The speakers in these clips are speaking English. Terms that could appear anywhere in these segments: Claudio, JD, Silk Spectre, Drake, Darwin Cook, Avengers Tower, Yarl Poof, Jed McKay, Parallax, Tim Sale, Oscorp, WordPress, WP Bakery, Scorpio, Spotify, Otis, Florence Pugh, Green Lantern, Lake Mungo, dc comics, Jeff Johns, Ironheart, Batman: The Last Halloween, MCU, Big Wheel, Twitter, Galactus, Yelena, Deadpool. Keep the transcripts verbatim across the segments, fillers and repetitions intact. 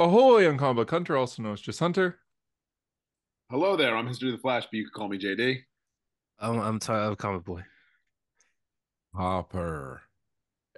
Ahoy, Uncomic Hunter, also known as just Hunter. Hello there, I'm History of the Flash, but you can call me J D. I'm, I'm Tyler, Comic Boy. Harper.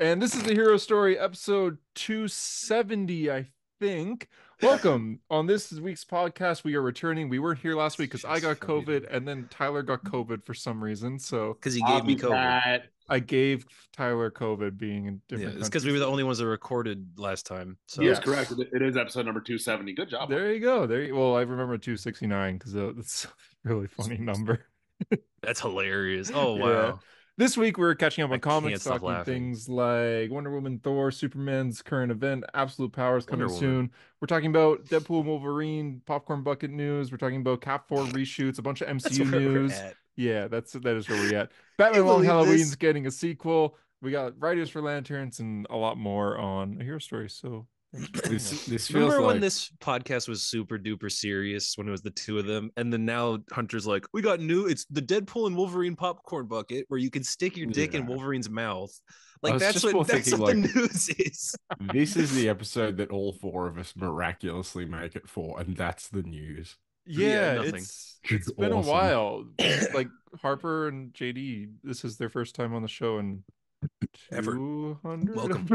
And this is the Hero Story, episode two seventy, I think. Welcome. On this week's podcast, we are returning. We weren't here last week because I got COVID, and then Tyler got COVID for some reason. So because he gave I'll me COVID. That. I gave Tyler COVID being in different yeah, it's because we were the only ones that recorded last time. So yes, correct. It is episode number two seventy. Good job. There you go. There. You, well, I remember two sixty-nine because that's a really funny number. That's hilarious. Oh, wow. Yeah. This week we were catching up on I comics, talking laughing. things like Wonder Woman, Thor, Superman's current event, Absolute Power is coming soon. We're talking about Deadpool and Wolverine, popcorn bucket news. We're talking about Cap four reshoots, a bunch of M C U news. Yeah, that's that is where we're at. Batman Long Halloween's this. getting a sequel. We got writers for Lanterns and a lot more on A Hero Story. So this, this remember feels when like... this podcast was super duper serious when it was the two of them, and then now Hunter's like, we got new. It's the Deadpool and Wolverine popcorn bucket where you can stick your dick yeah. in Wolverine's mouth. Like that's what that's thinking, what like, the news is. This is the episode that all four of us miraculously make it for, and that's the news. Yeah, yeah it's, it's been awesome. a while. Like Harper and J D, this is their first time on the show in ever. Welcome.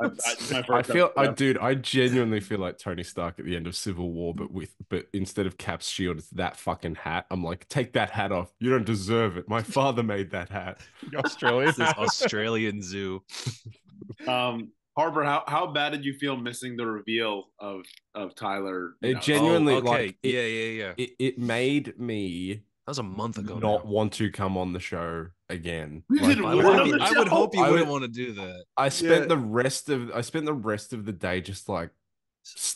I, I, I feel, I, dude, I genuinely feel like Tony Stark at the end of Civil War, but with, but instead of Cap's shield, it's that fucking hat. I'm like, take that hat off. You don't deserve it. My father made that hat. Australia, this is Australian Zoo. Um. Harper, how, how bad did you feel missing the reveal of of Tyler? It know? genuinely, oh, okay. like, it, yeah, yeah, yeah. It, it made me. That was a month ago. Not now. want to come on the show again. You like, didn't I, would, be, show. I would hope you I wouldn't would, want to do that. I spent yeah. the rest of I spent the rest of the day just like,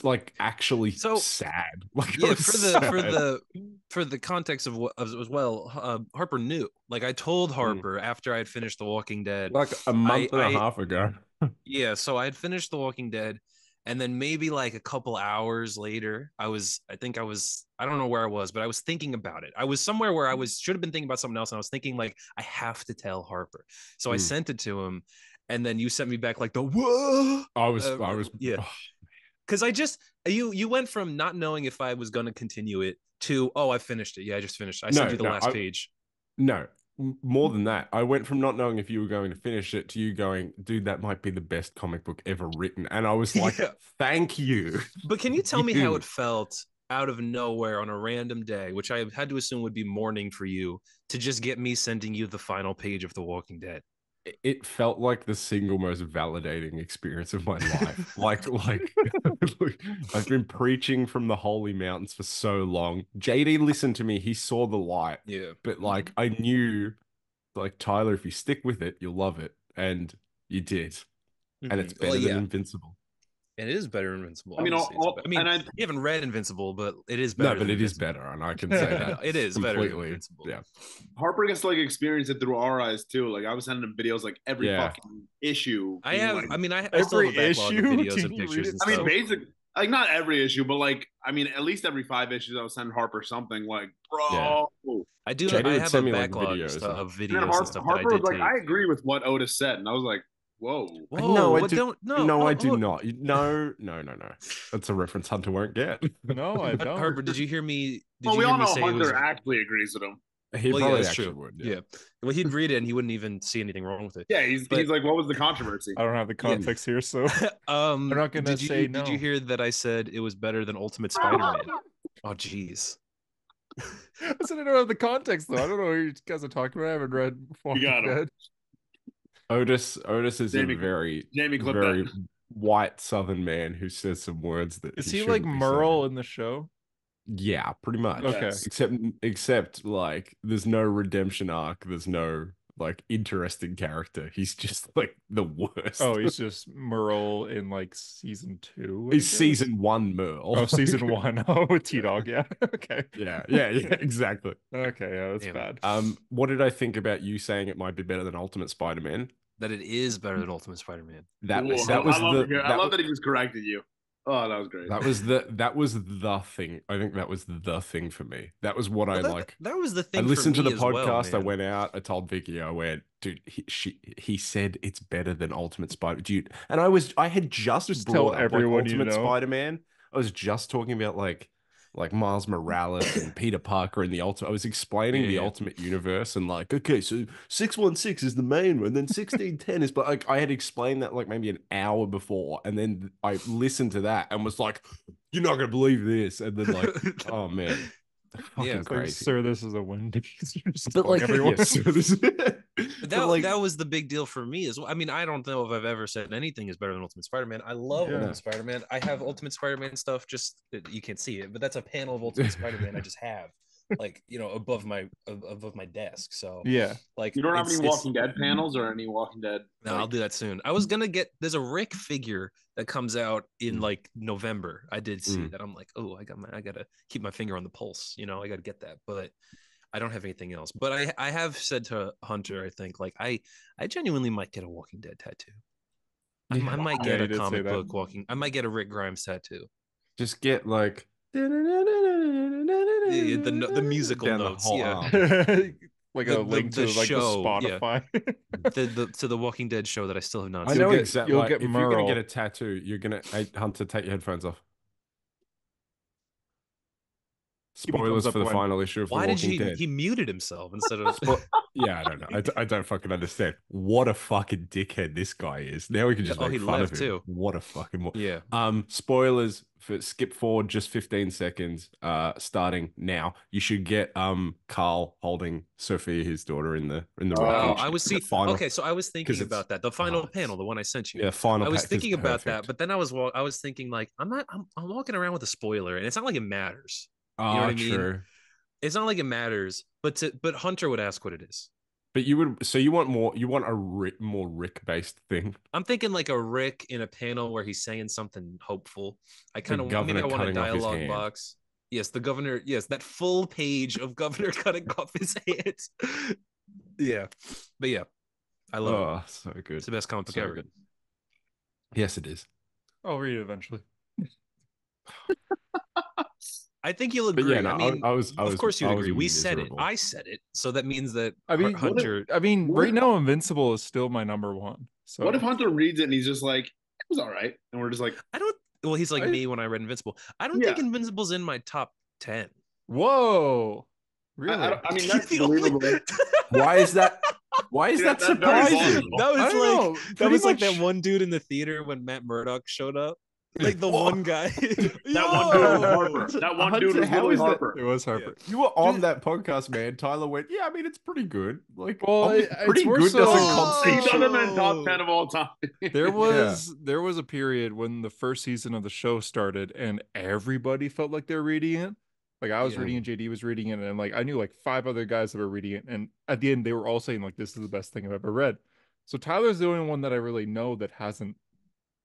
like actually so, sad. Like, yeah, for the sad. for the for the context of what as well, uh, Harper knew. Like I told Harper mm. after I had finished The Walking Dead, like a month I, and a I, half ago. Yeah, so I had finished The Walking Dead, and then maybe like a couple hours later, I was, I think I was, I don't know where I was, but I was thinking about it. I was somewhere where I was, should have been thinking about something else, and I was thinking like, I have to tell Harper. So mm. I sent it to him, and then you sent me back like the, whoa! I was, uh, I was, yeah. Oh. Because I just, you you went from not knowing if I was going to continue it to, oh, I finished it. Yeah, I just finished it. I no, sent you the no, last I, page. No. More than that, I went from not knowing if you were going to finish it to you going, dude, that might be the best comic book ever written. And I was like, yeah. thank you. But can you tell me how it felt out of nowhere on a random day, which I had to assume would be morning for you, to just get me sending you the final page of The Walking Dead? It felt like the single most validating experience of my life. like, like I've been preaching from the holy mountains for so long. J D listened to me. He saw the light. Yeah. But like, I knew, like, Tyler, if you stick with it, you'll love it. And you did. Mm-hmm. And it's better well, yeah. than Invincible. It is better than Invincible. I mean, all, all, I mean, and I you haven't read Invincible, but it is better. No, but it Invincible. is better, and I can say that it is completely. better. Than Invincible. Yeah, Harper gets to like experience it through our eyes too. Like I was sending him videos like every yeah. fucking issue. I have. Like, I mean, I have every I still have a backlog of videos and pictures. And I mean, basically, like not every issue, but like I mean, at least every five issues, I was sending Harper something. Like, bro, yeah. I do. J D I have a backlog like videos, stuff, of videos. And Harper, and stuff Harper that I was like, take. I agree with what Otis said, and I was like. Whoa. Whoa! No, I do, don't. No, no oh, I do oh. not. No, no, no, no. That's a reference Hunter won't get. No, I don't. Harper, did you hear me? Did well, you we hear all me know say Hunter was... actually agrees with him. He well, probably yeah, actually true. would. Yeah. yeah. Well, he'd read it and he wouldn't even see anything wrong with it. Yeah, he's but... he's like, what was the controversy? I don't have the context yeah. here, so um, I'm not gonna did you, say no. Did you hear that I said it was better than Ultimate Spider-Man? Oh, jeez. I said I don't have the context though. I don't know what you guys are talking about. I haven't read. You got it. Otis, Otis is Jamie, a very, Jamie very white Southern man who says some words that is he, he like Merle in the show? Yeah, pretty much. Okay, except except like there's no redemption arc. There's no like interesting character. He's just like the worst. Oh, he's just Merle in like season two. He's season one Merle. Oh, season one. Oh, T-Dog. Yeah. Okay. Yeah. Yeah. Yeah. Exactly. Okay. Yeah, that's yeah. bad. Um, what did I think about you saying it might be better than Ultimate Spider-Man? That it is better than Ultimate Spider-Man. That Whoa, was. That I, was I love, the, that, I love was, that he just corrected you. Oh, that was great. That was the that was the thing. I think that was the thing for me. That was what well, I that, like. That was the thing. I listened for me to the podcast. Well, I went out. I told Vicky. I went, dude. He, she he said it's better than Ultimate Spider-Man. Dude, and I was I had just, just brought tell up everyone like, Ultimate you know. Spider-Man. I was just talking about like like Miles Morales and Peter Parker and the Ultimate. I was explaining yeah. the Ultimate Universe and like, okay, so six one six is the main one, then sixteen ten is, but like I had explained that like maybe an hour before, and then I listened to that and was like, you're not gonna believe this, and then like, oh man. Yeah, like, sir, this is a win. But like, everyone, yeah. sir, this is... but that but like, that was the big deal for me as well. I mean, I don't know if I've ever said anything is better than Ultimate Spider-Man. I love yeah. Ultimate Spider-Man. I have Ultimate Spider-Man stuff. Just you can't see it, but that's a panel of Ultimate Spider-Man I just have, like you know, above my above my desk. So yeah, like you don't have any Walking Dead panels or any Walking Dead. No, like... I'll do that soon. I was gonna get there's a Rick figure that comes out in like November. I did see mm. that. I'm like, oh, I got my, I gotta keep my finger on the pulse. You know, I gotta get that. But I don't have anything else. But I, I have said to Hunter, I think, like I, I genuinely might get a Walking Dead tattoo. I, yeah, I might get I a comic book Walking. I might get a Rick Grimes tattoo. Just get like. The, the, the musical down notes, the yeah. like the, a link the, the to like show, the Spotify, yeah. the, the to the Walking Dead show that I still have not. I seen. know you'll exactly. You'll like, get if Merle. You're gonna get a tattoo, you're gonna hey, Hunter, take your headphones off. Spoilers for the when... final issue of Why the Walking Dead. Why did he? Dead. He muted himself instead of. Spo- yeah, I don't know. I, I don't fucking understand. What a fucking dickhead this guy is. Now we can just oh, make fun of him. Too. What a fucking yeah. Um, spoilers. For skip forward just fifteen seconds uh starting now, you should get um Carl holding Sophia, his daughter, in the in the oh, I was see final, okay so I was thinking about that the final oh, panel the one I sent you yeah final I was thinking about that, but then I was I was thinking like I'm not I'm, I'm walking around with a spoiler and it's not like it matters you oh know what I mean? True it's not like it matters but to, but Hunter would ask what it is. But you would, so you want more, you want a Rick, more Rick-based thing. I'm thinking like a Rick in a panel where he's saying something hopeful. I kind of want, I mean, I want a dialogue box. Yes, the governor, yes, that full page of governor cutting off his hands. Yeah. But yeah, I love oh, it. Oh, so good. It's the best comic book so ever. Good. Yes, it is. I'll read it eventually. I think you'll agree. Yeah, no, I mean, I was, I was, of course you agree. We said it. I said it. So that means that I mean, Hunter. If, I mean, right now, Invincible is still my number one. So what if Hunter reads it and he's just like, it was all right, and we're just like, I don't. Well, he's like I, me when I read Invincible. I don't yeah. think Invincible's in my top ten. Whoa, really? I, I, I mean, that's believable. Why is that? Why is yeah, that, that surprising? That was like that Pretty was much... like that one dude in the theater when Matt Murdock showed up. Like the oh. one guy, that Yo! one dude was Harper. That one Hunter, dude was really Harper. That? It was Harper. Yeah. You were on that podcast, man. Tyler went, yeah, I mean, it's pretty good. Like, well, it's pretty it's good. So... doesn't oh. man top ten of all time. There was yeah. there was a period when the first season of the show started, and everybody felt like they're reading it. Like I was yeah. reading it, J D was reading it, and like I knew like five other guys that were reading it, and at the end they were all saying like, "This is the best thing I've ever read." So Tyler's the only one that I really know that hasn't.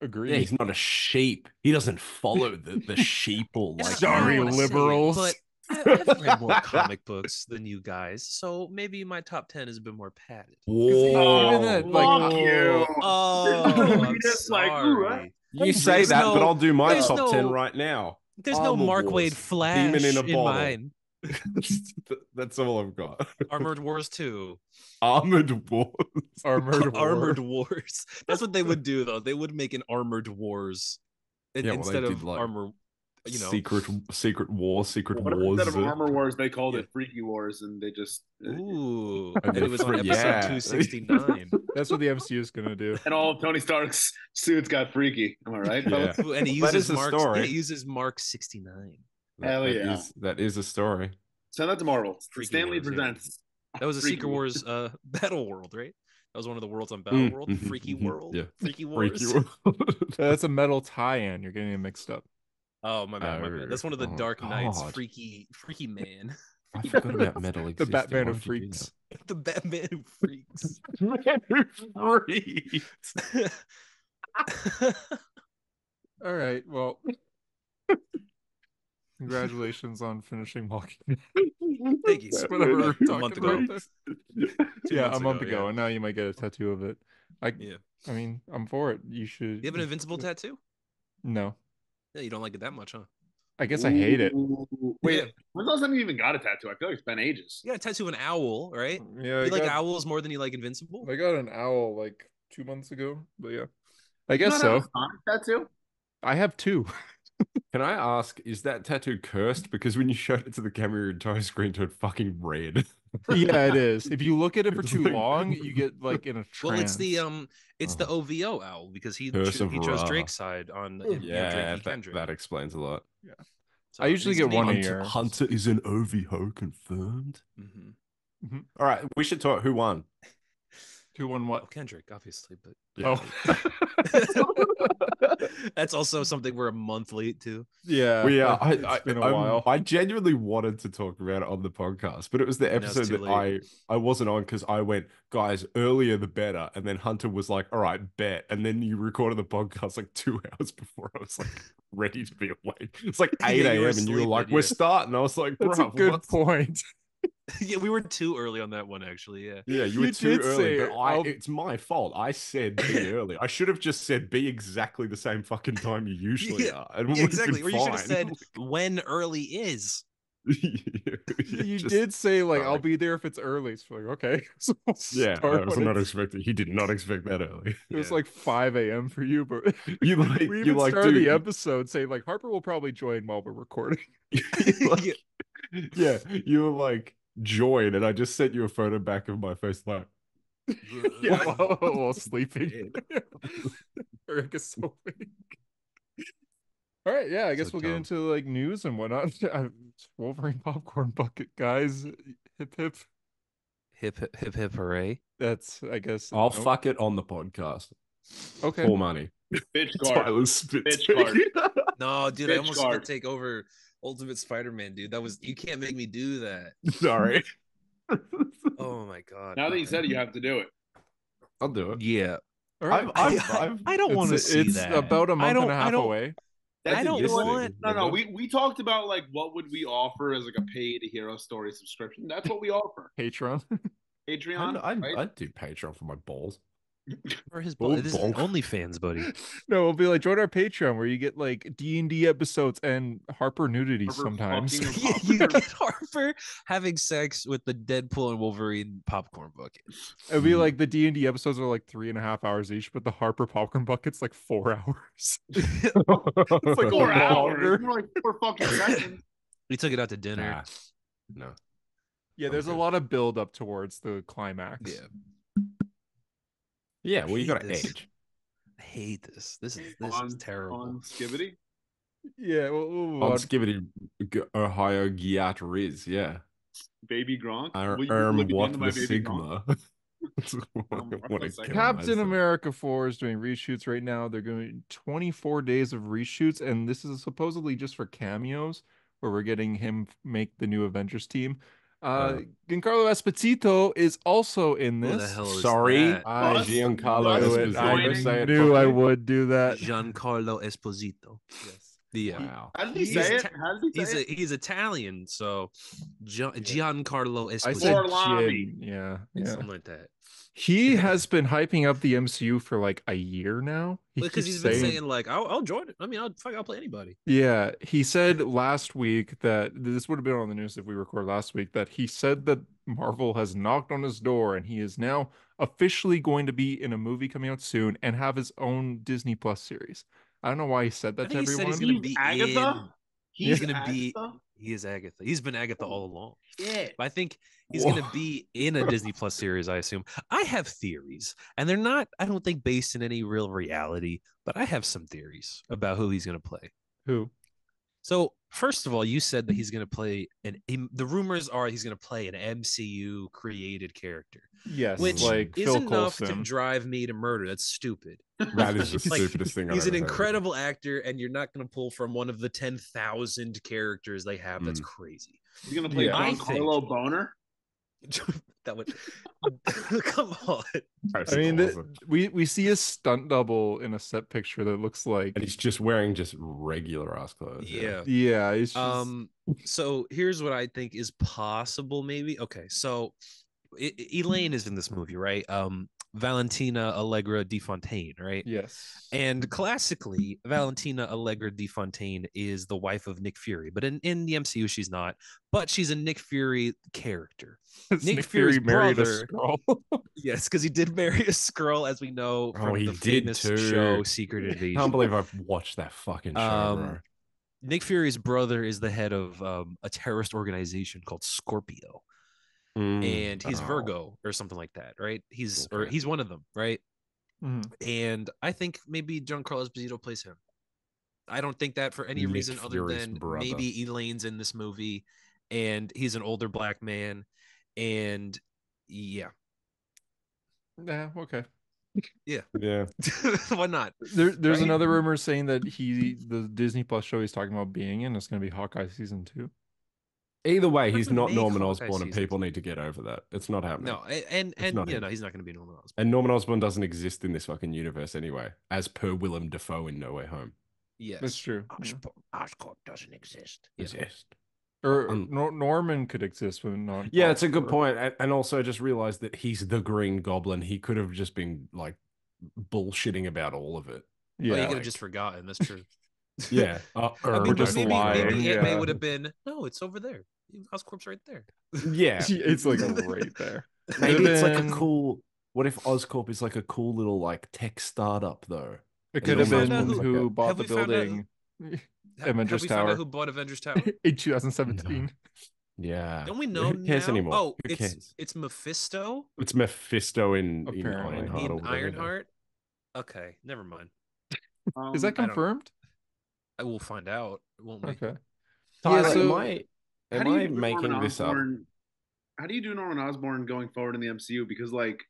Agree. Yeah, he's not a sheep. He doesn't follow the, the sheeple. Like, sorry, liberals. It, but I've read more comic books than you guys, so maybe my top ten has been more padded. Whoa! Fuck like, oh, you! Oh, I'm sorry. Like, you say that, no, but I'll do my top no, ten right now. There's Armor no Mark Wars, Wade Flash Demon in, a in mine. That's all I've got. Armored Wars two. Armored Wars. Armored Wars. Armored Wars. That's what they would do, though. They would make an Armored Wars yeah, well, instead of like Armor. You know, Secret Secret War, Secret well, Wars. Instead of Armor Wars, they called yeah. it Freaky Wars, and they just ooh, and it was on episode yeah. two sixty-nine. That's what the M C U is gonna do. And all of Tony Stark's suits got freaky. Am I right? Yeah. Ooh, and he uses Mark. Yeah, he uses Mark sixty-nine. Hell that yeah, is, that is a story. So that's Marvel. Stanley presents. That was a Freaky Secret Wars uh, Battle World, right? That was one of the worlds on Battle mm, World, mm, Freaky mm, World, yeah. Freaky Wars. Freaky World. That's a metal tie-in. You're getting it mixed up. Oh my bad, uh, my bad. That's one of the oh, Dark Knights. Freaky, Freaky Man. I forgot about metal. The Batman of Freaks. The Batman of Freaks. Batman of Freaks. All right. Well. Congratulations on finishing Walking. Thank you. Whatever a month ago. Yeah, a month ago, yeah. And now you might get a tattoo of it. I, yeah. I mean, I'm for it. You should. You have an Invincible tattoo? No. Yeah, you don't like it that much, huh? I guess I hate it. Wait, yeah. When's the last time you even got a tattoo? I feel like it's been ages. You got a tattoo of an owl, right? Yeah. You got, like owls more than you like Invincible? I got an owl like two months ago, but yeah. I guess so. Not a tattoo? I have two. Can I ask, is that tattoo cursed? Because when you showed it to the camera, your entire screen turned fucking red. Yeah, it is. If you look at it for too long, you get like in a trance. Well, it's the um, it's the O V O owl because he cho he chose Drake's side on. In, yeah, you know, that, that explains a lot. Yeah, so I usually get one a year. Hunter is an O V O confirmed. Mm-hmm. Mm-hmm. All right, we should talk. Who won? Who won what? Well, Kendrick, obviously, but yeah. Oh. That's also something we're a month late to. Yeah, we are. It's I, been I, a while. I genuinely wanted to talk about it on the podcast, but it was the episode that late. I I wasn't on because I went, guys, earlier the better, and then Hunter was like, "All right, bet," and then you recorded the podcast like two hours before I was like ready to be awake. It's like eight a m and you were like, "We're starting." I was like, "That's a good what's... point." Yeah, we were too early on that one, actually. Yeah, yeah, you, you were too early. But I, it's my fault. I said be early. I should have just said be exactly the same fucking time you usually yeah, are. And yeah, exactly. Or you should have said when early is. yeah, you did say like early. I'll be there if it's early. So like okay. So we'll yeah, I was not expecting. He did not expect that early. It yeah. was like five a m for you, but you like we even you like started dude, the episode saying like Harper will probably join while we're recording. like, yeah. yeah, you were like. Join and I just sent you a photo back of my face like yeah, while, while sleeping. Eric is so weak. All right, yeah, I guess so we'll dumb. Get into like news and whatnot. Wolverine popcorn bucket, guys. Hip hip hip hip hip, hip hooray. That's I guess I'll no. fuck it on the podcast. Okay, for money. Bitch guard. Bitch guard. No, dude, bitch I almost want to take over. Ultimate Spider-Man, dude. That was you can't make me do that. Sorry. Oh my god. Now that you said it, you have to do it. I'll do it. Yeah. All right. I've, I've, I, I've, I don't want to see it's that. It's about a month and a half away. That's I don't want. No, no. We we talked about like what would we offer as like a paid hero story subscription. That's what we offer. Patreon. Patreon. I'd right? do Patreon for my balls. Or his ball. This is OnlyFans, buddy. No, we'll be like join our Patreon where you get like D and D episodes and Harper nudity Harper sometimes. Yeah, you get Harper having sex with the Deadpool and Wolverine popcorn bucket. It'd be like the D and D episodes are like three and a half hours each, but the Harper popcorn bucket's like four hours. It's like four hours. More like four fucking seconds. We took it out to dinner. Nah. No. Yeah, there's okay. a lot of build up towards the climax. Yeah. Yeah, well, you gotta this. age. I hate this. This is this on, is terrible. On Skibbity? Yeah, well, we'll on Skibbity, Ohio Giat Riz, yeah. Baby Gronk. I um, what the Sigma. Captain America four is doing reshoots right now. They're going twenty-four days of reshoots, and this is supposedly just for cameos, where we're getting him make the new Avengers team. Uh, Giancarlo Esposito is also in this. Sorry, I, Giancarlo. I knew I would do that. Giancarlo Esposito. Yes. The, wow. How did he say it? How did he say it? He's Italian, so Gian, Giancarlo Esposito. I said Gin. Yeah, yeah, something like that. He yeah. has been hyping up the M C U for like a year now. He because he's been saying, saying like, I'll, I'll join it. I mean, I'll fuck, I'll play anybody. Yeah. He said last week that this would have been on the news if we record last week that he said that Marvel has knocked on his door and he is now officially going to be in a movie coming out soon and have his own Disney Plus series. I don't know why he said that to he everyone. Said he's going to be Agatha. In... He's yeah. going to be. He is Agatha. He's been Agatha all along. Yeah. But I think he's going to be in a Disney Plus series, I assume. I have theories, and they're not, I don't think, based in any real reality, but I have some theories about who he's going to play. Who? So, first of all, you said that he's going to play, an, the rumors are he's going to play an M C U-created character. Yes. Which like is Phil enough Coulson. To drive me to murder. That's stupid. That is the like, stupidest thing I've He's ever an incredible heard. Actor, and you're not going to pull from one of the ten thousand characters they have. Mm. That's crazy. You're going to play yeah. Giancarlo Boner? That would... Come on. I mean, the, we, we see a stunt double in a set picture that looks like... And he's just wearing just regular ass clothes. Yeah. Yeah. yeah just... Um. So here's what I think is possible, maybe. Okay, so it, it, Elaine is in this movie, right? Um. Valentina Allegra de Fontaine, right? Yes. And classically, Valentina Allegra de Fontaine is the wife of Nick Fury, but in, in the M C U, she's not. But she's a Nick Fury character. Nick, Nick Fury's Fury married brother, a Skrull. Yes, because he did marry a Skrull, as we know from oh, he the did famous too. Show Secret Invasion. I can't believe I've watched that fucking show. Um, Nick Fury's brother is the head of um, a terrorist organization called Scorpio, mm, and he's oh. Virgo or something like that, right? He's okay. or he's one of them, right? Mm. And I think maybe Giancarlo Esposito plays him. I don't think that for any Nick reason Fury's other than brother. Maybe Elaine's in this movie, and he's an older black man, and yeah, yeah, okay. Yeah, yeah. Why not? There, there's right? another rumor saying that he, the Disney Plus show he's talking about being in, is going to be Hawkeye season two. Either way, he's not Norman Osborn, and people need to get over that. It's not happening. No, and and yeah, no, he's not going to be Norman Osborn. And Norman Osborn doesn't exist in this fucking universe anyway, as per Willem Dafoe in No Way Home. Yes, that's true. Oscorp doesn't exist. Exist. Or um, Norman could exist when not. Yeah, it's a good point. And, and also, I just realized that he's the Green Goblin. He could have just been like bullshitting about all of it. Yeah, oh, he could have like... just forgotten. That's true. Yeah, uh, or I mean, just maybe, lying. Maybe Aunt May yeah. would have been. No, it's over there. Oscorp's right there. Yeah, it's like right there. Maybe it's like a cool. What if Oscorp is like a cool little like tech startup though? It could have been who, who like bought the building. Avengers Tower. Who bought Avengers Tower in twenty seventeen? No. Yeah. Don't we know? Who cares now? Anymore? Oh, who it's cares? It's Mephisto. It's Mephisto in, in Ironheart. In Ironheart. Okay, never mind. Um, Is that confirmed? I, I will find out, won't we? Okay. Tyler, yeah, so, am I, am I making Norman this Osborn, up? How do you do Norman Osborn going forward in the M C U? Because like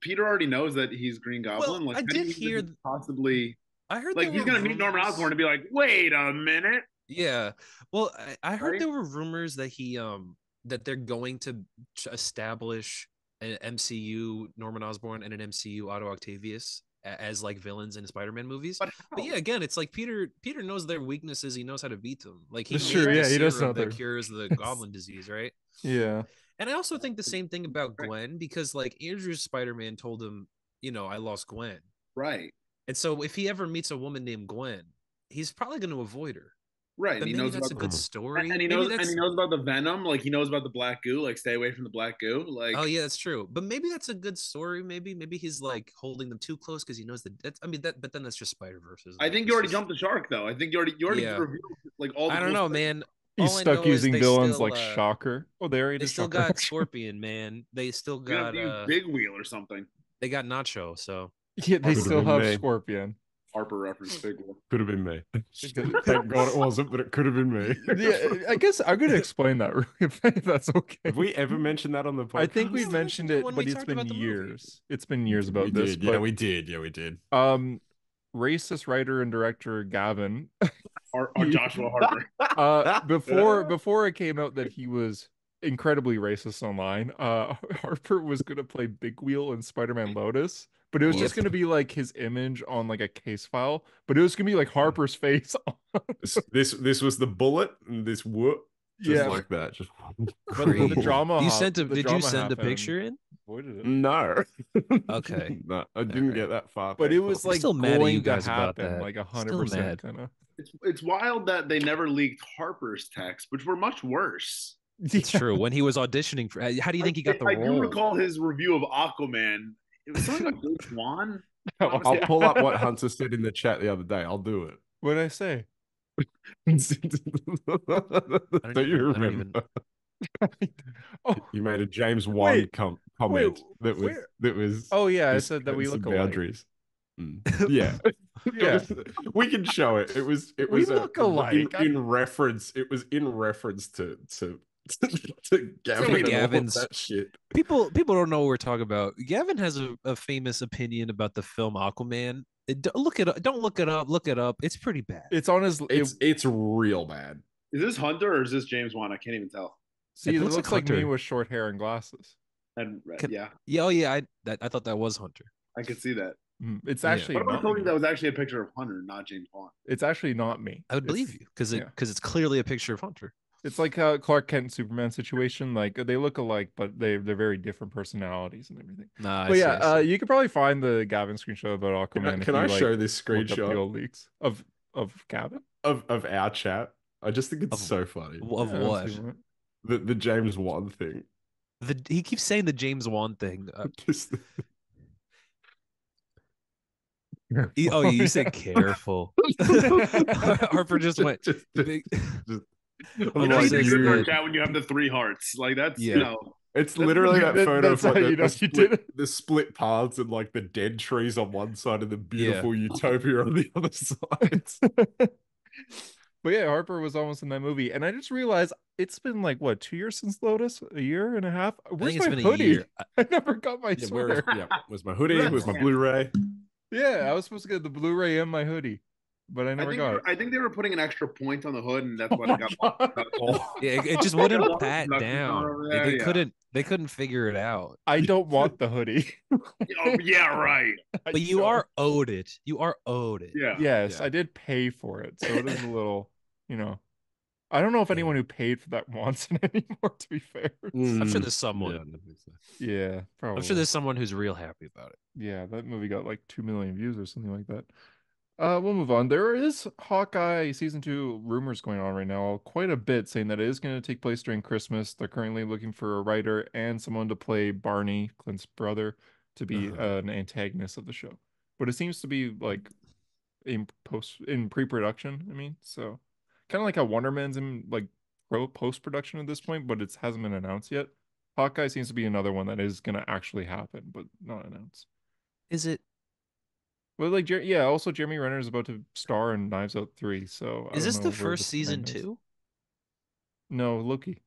Peter already knows that he's Green Goblin. Well, like, I did hear possibly. I heard like he's gonna rumors. meet Norman Osborn and be like, "Wait a minute." Yeah. Well, I, I heard right? there were rumors that he um that they're going to establish an M C U Norman Osborn and an M C U Otto Octavius as like villains in Spider-Man movies. But, but yeah, again, it's like Peter Peter knows their weaknesses. He knows how to beat them. Like he sure, yeah, he does that cures the Goblin disease, right? Yeah. And I also think the same thing about Gwen because like Andrew's Spider-Man told him, you know, I lost Gwen. Right. And so if he ever meets a woman named Gwen, he's probably going to avoid her. Right. But he maybe knows that's about a good story. And, and, he knows, and he knows about the venom. Like, he knows about the black goo. Like, stay away from the black goo. Like, oh, yeah, that's true. But maybe that's a good story. Maybe maybe he's, like, holding them too close because he knows that. That's, I mean, that. But then that's just Spider-Verse. I think you already jumped the shark, though. I think you already you already yeah. revealed, like, all the I don't know, stuff. man. He's all stuck using villains still, like uh, Shocker. Oh, there he is. They still Shocker. got Scorpion, man. They still got uh, Big Wheel or something. They got Nacho, so. Yeah, they Could still have, have Scorpion. Harper reference big one. Could have been me. Thank God it wasn't, but it could have been me. Yeah, I guess I'm going to explain that really, if that's okay. Have we ever mentioned that on the podcast? I think we mentioned it, but it's been years. It's been years about this. Yeah, we did. Yeah, we did. Um, racist writer and director Gavin. Or, or Joshua Harper. uh, before, before it came out that he was incredibly racist online, uh, Harper was going to play Big Wheel in Spider-Man Lotus. But it was what? just going to be like his image on like a case file, but it was going to be like Harper's face. On this, this this was the bullet and this whoop. Just yeah. like that. Just but the drama. You sent a, the did you send a picture in? No. Okay. No, I didn't right. get that far. But it was I'm like still mad at you guys about that. Like one hundred percent kind of. It's it's wild that they never leaked Harper's texts, which were much worse. It's yeah. true. When he was auditioning for, how do you think I, he got the I role? I do recall his review of Aquaman. It was something like James Wan. I'll pull up what Hunter said in the chat the other day. I'll do it. What did I say? I don't you remember? Even... oh. You made a James Wan wait, com comment wait, that was where? that was. Oh yeah, I said that we look alike. Boundaries. Mm. Yeah, yeah. We can show it. It was. It was. We a, look alike. In, in reference, it was in reference to to. to Gavin Gavin's that shit. People people don't know what we're talking about. Gavin has a, a famous opinion about the film Aquaman. It, look it up. Don't look it up. Look it up. It's pretty bad. It's on his. It's it, it's real bad. Is this Hunter or is this James Wan? I can't even tell. See, it, it looks, looks like, like me with short hair and glasses. And red, Can, yeah, yeah, oh yeah. I that, I thought that was Hunter. I could see that. Mm, it's actually. Yeah. What about told you that was actually a picture of Hunter, not James Wan? It's actually not me. I would it's, believe you because it because yeah. it's clearly a picture of Hunter. It's like a Clark Kent Superman situation. Like they look alike, but they they're very different personalities and everything. Nah, but I yeah, see, uh, you could probably find the Gavin screenshot about Aquaman. Can I, can I like, show this screenshot the old leaks of of Gavin of of our chat? I just think it's of, so funny. Of yeah, what? The the James Wan thing. The he keeps saying the James Wan thing. Uh, Careful. Oh, you said careful. Harper just went. Just, big... just, you know, you didn't work out when you have the three hearts. Like that's yeah. you know. It's literally that, that photo of like the, the, split, the split paths and like the dead trees on one side and the beautiful yeah. utopia on the other side. But yeah, Harper was almost in that movie. And I just realized it's been like, what, two years since Lotus? A year and a half? Where's my hoodie? I, I never got my yeah, sweater. Where, yeah, was my hoodie? Was my Blu-ray? Yeah, I was supposed to get the Blu-ray and my hoodie, but I never I got it. I think they were putting an extra point on the hood, and that's oh why I got oh. Yeah, it, it just wouldn't pat down. There, they yeah. couldn't They couldn't figure it out. I don't want the hoodie. Oh, yeah, right. But you are owed it. You are owed it. Yeah. Yes, yeah. I did pay for it, so it is a little... You know, I don't know if anyone who paid for that wants it anymore, to be fair. Mm. I'm sure there's someone. Yeah, yeah, probably. I'm sure there's someone who's real happy about it. Yeah, that movie got like two million views or something like that. Uh, we'll move on. There is Hawkeye season two rumors going on right now, quite a bit, saying that it is going to take place during Christmas. They're currently looking for a writer and someone to play Barney, Clint's brother, to be uh-huh. uh, an antagonist of the show. But it seems to be like in post in pre-production, I mean, so... Kind of like how Wonder Man's in like pro post production at this point, but it hasn't been announced yet. Hawkeye seems to be another one that is going to actually happen, but not announced. Is it? Well, like Jer yeah. Also, Jeremy Renner is about to star in Knives Out three. So is this the first season two? No, Loki.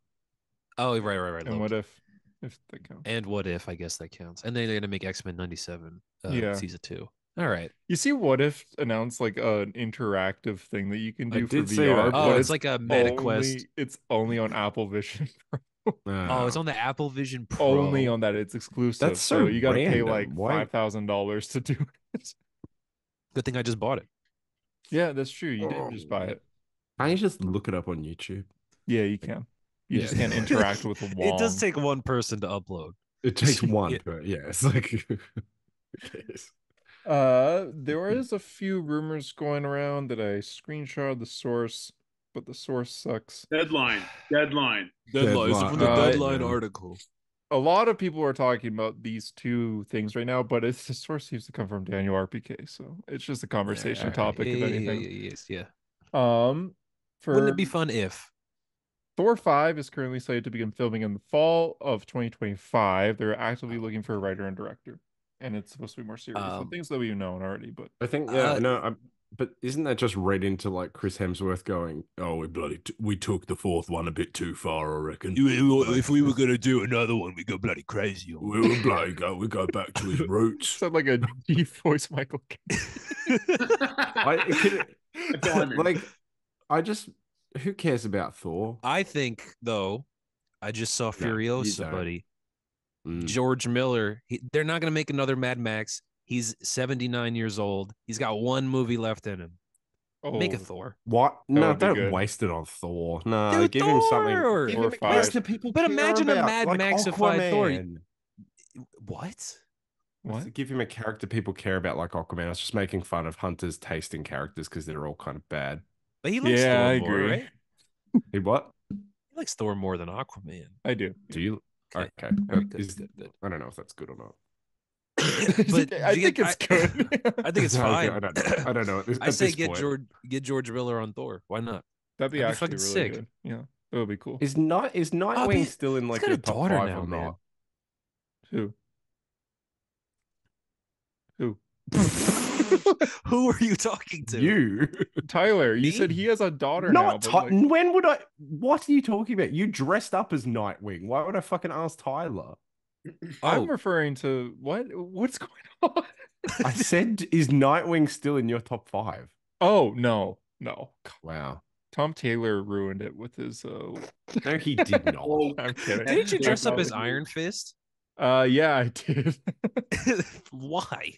Oh, right, right, right. And Loki. What if? If that counts. And what if? I guess that counts. And then they're going to make X Men ninety-seven uh, yeah. season two. All right. You see, What If announced like uh, an interactive thing that you can do I for V R. Oh, it's, it's like a meta only, quest. It's only on Apple Vision Pro. Oh, it's on the Apple Vision Pro. Only on that. It's exclusive. That's so, so you got to pay like five thousand dollars to do it. Good thing I just bought it. Yeah, that's true. You oh. didn't just buy it. I just look it up on YouTube. Yeah, you can. You yeah. just can't interact with the wall. It does take one person to upload. It takes one. Yeah, yeah it's like. It uh there is a few rumors going around that I screenshot the source, but the source sucks. Deadline deadline deadline, deadline. So from the uh, deadline article, a lot of people are talking about these two things right now, but it's the source seems to come from Daniel R P K, so it's just a conversation yeah, right. topic yeah, if yeah, anything yeah, yes yeah um for wouldn't it be fun if Thor five is currently slated to begin filming in the fall of twenty twenty-five. They're actively looking for a writer and director. And it's supposed to be more serious. Um, so things that we've known already, but I think yeah, uh, no, I'm, but isn't that just right into like Chris Hemsworth going, "Oh, we bloody t we took the fourth one a bit too far, I reckon. If we were gonna do another one, we go bloody crazy. We would bloody go, we go back to his roots." Sound like a deep voice, Michael. I it could, like, I just who cares about Thor? I think though, I just saw Furiosa, yeah, buddy. Mm. George Miller, he, they're not going to make another Mad Max. He's seventy-nine years old. He's got one movie left in him. Oh, make a Thor. What? No, don't good. waste it on Thor. No, Dude, give Thor! him something. Or give him five. But imagine about, a Mad like Maxified Thor. What? What? Give him a character people care about, like Aquaman. I was just making fun of Hunter's taste in characters because they're all kind of bad. But he likes yeah, Thor I agree. More, right? He what? He likes Thor more than Aquaman. I do. Do you? Okay. okay. Good, Is, good, good. I don't know if that's good or not. But I think get, it's I, good. I think it's no, fine. I don't know. I, don't know. At, I at say get point. George get George Miller on Thor. Why not? That'd be That'd actually be really sick. Good. Yeah, that would be cool. Is not is Nightwing be, still in like a top five now, or man. not? Who? Who? Who are you talking to? You, Tyler. You Me? said he has a daughter. Not now, like... when would I? What are you talking about? You dressed up as Nightwing. Why would I fucking ask Tyler? I'm oh. referring to what? What's going on? I said, is Nightwing still in your top five? Oh no, no. Wow. Tom Taylor ruined it with his. Uh... No, he did not. I'm kidding. Didn't you dress yeah, up as Iron Fist? Uh, yeah, I did. Why?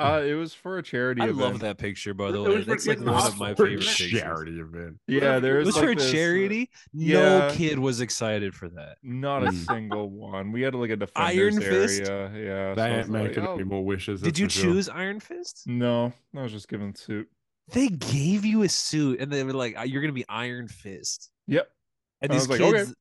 Uh, it was for a charity. I event. love that picture, by the way. That's like one of my favorite pictures. Charity event. Yeah, there is. It was like for a this, charity. Yeah. No kid was excited for that. Not a single one. We had like a Defenders Iron Fist? area. Yeah, that so ain't making like, any oh. more wishes. Did you choose sure. Iron Fist? No, I was just given a suit. They gave you a suit, and they were like, "You're gonna be Iron Fist." Yep. And I these was like, kids. Okay.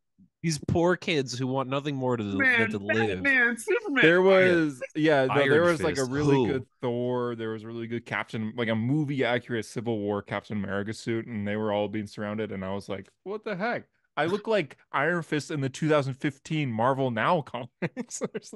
These poor kids who want nothing more to, man, than to live. Man, Superman. There was, yeah, no, there was Fist. like a really Ooh. good Thor. There was a really good Captain, like a movie accurate Civil War Captain America suit, and they were all being surrounded. And I was like, what the heck? I look like Iron Fist in the two thousand fifteen Marvel Now comics. It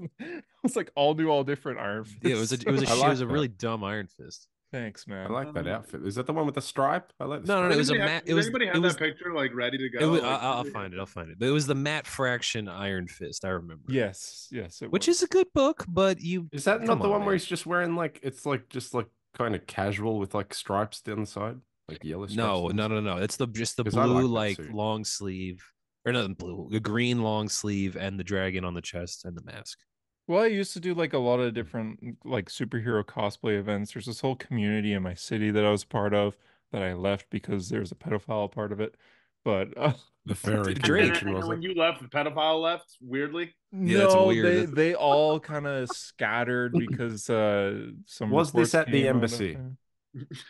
was like all new, all different Iron Fist. Yeah, it was a, it was a, like it was a really dumb Iron Fist. Thanks, man. I like that outfit. Is that the one with the stripe? I like. The no, stripe. no, no, it was a matte. Does anybody have was, that picture like ready to go? Was, like, I'll, I'll find it. I'll find it. But it was the Matt Fraction Iron Fist. I remember. Yes, yes. It Which was. is a good book, but you is that not on, the one man. where he's just wearing like it's like just like kind of casual with like stripes down the side, like yellow stripes? No, no, no, no. It's the just the blue like, like long sleeve or not blue, the green long sleeve and the dragon on the chest and the mask. Well, I used to do like a lot of different like superhero cosplay events. There's this whole community in my city that I was part of that I left because there's a pedophile part of it. But uh, the fairy Drake. And, and, and when you left, the pedophile left. Weirdly, yeah, no, that's weird. they they all kind of scattered because uh, some was this at the embassy?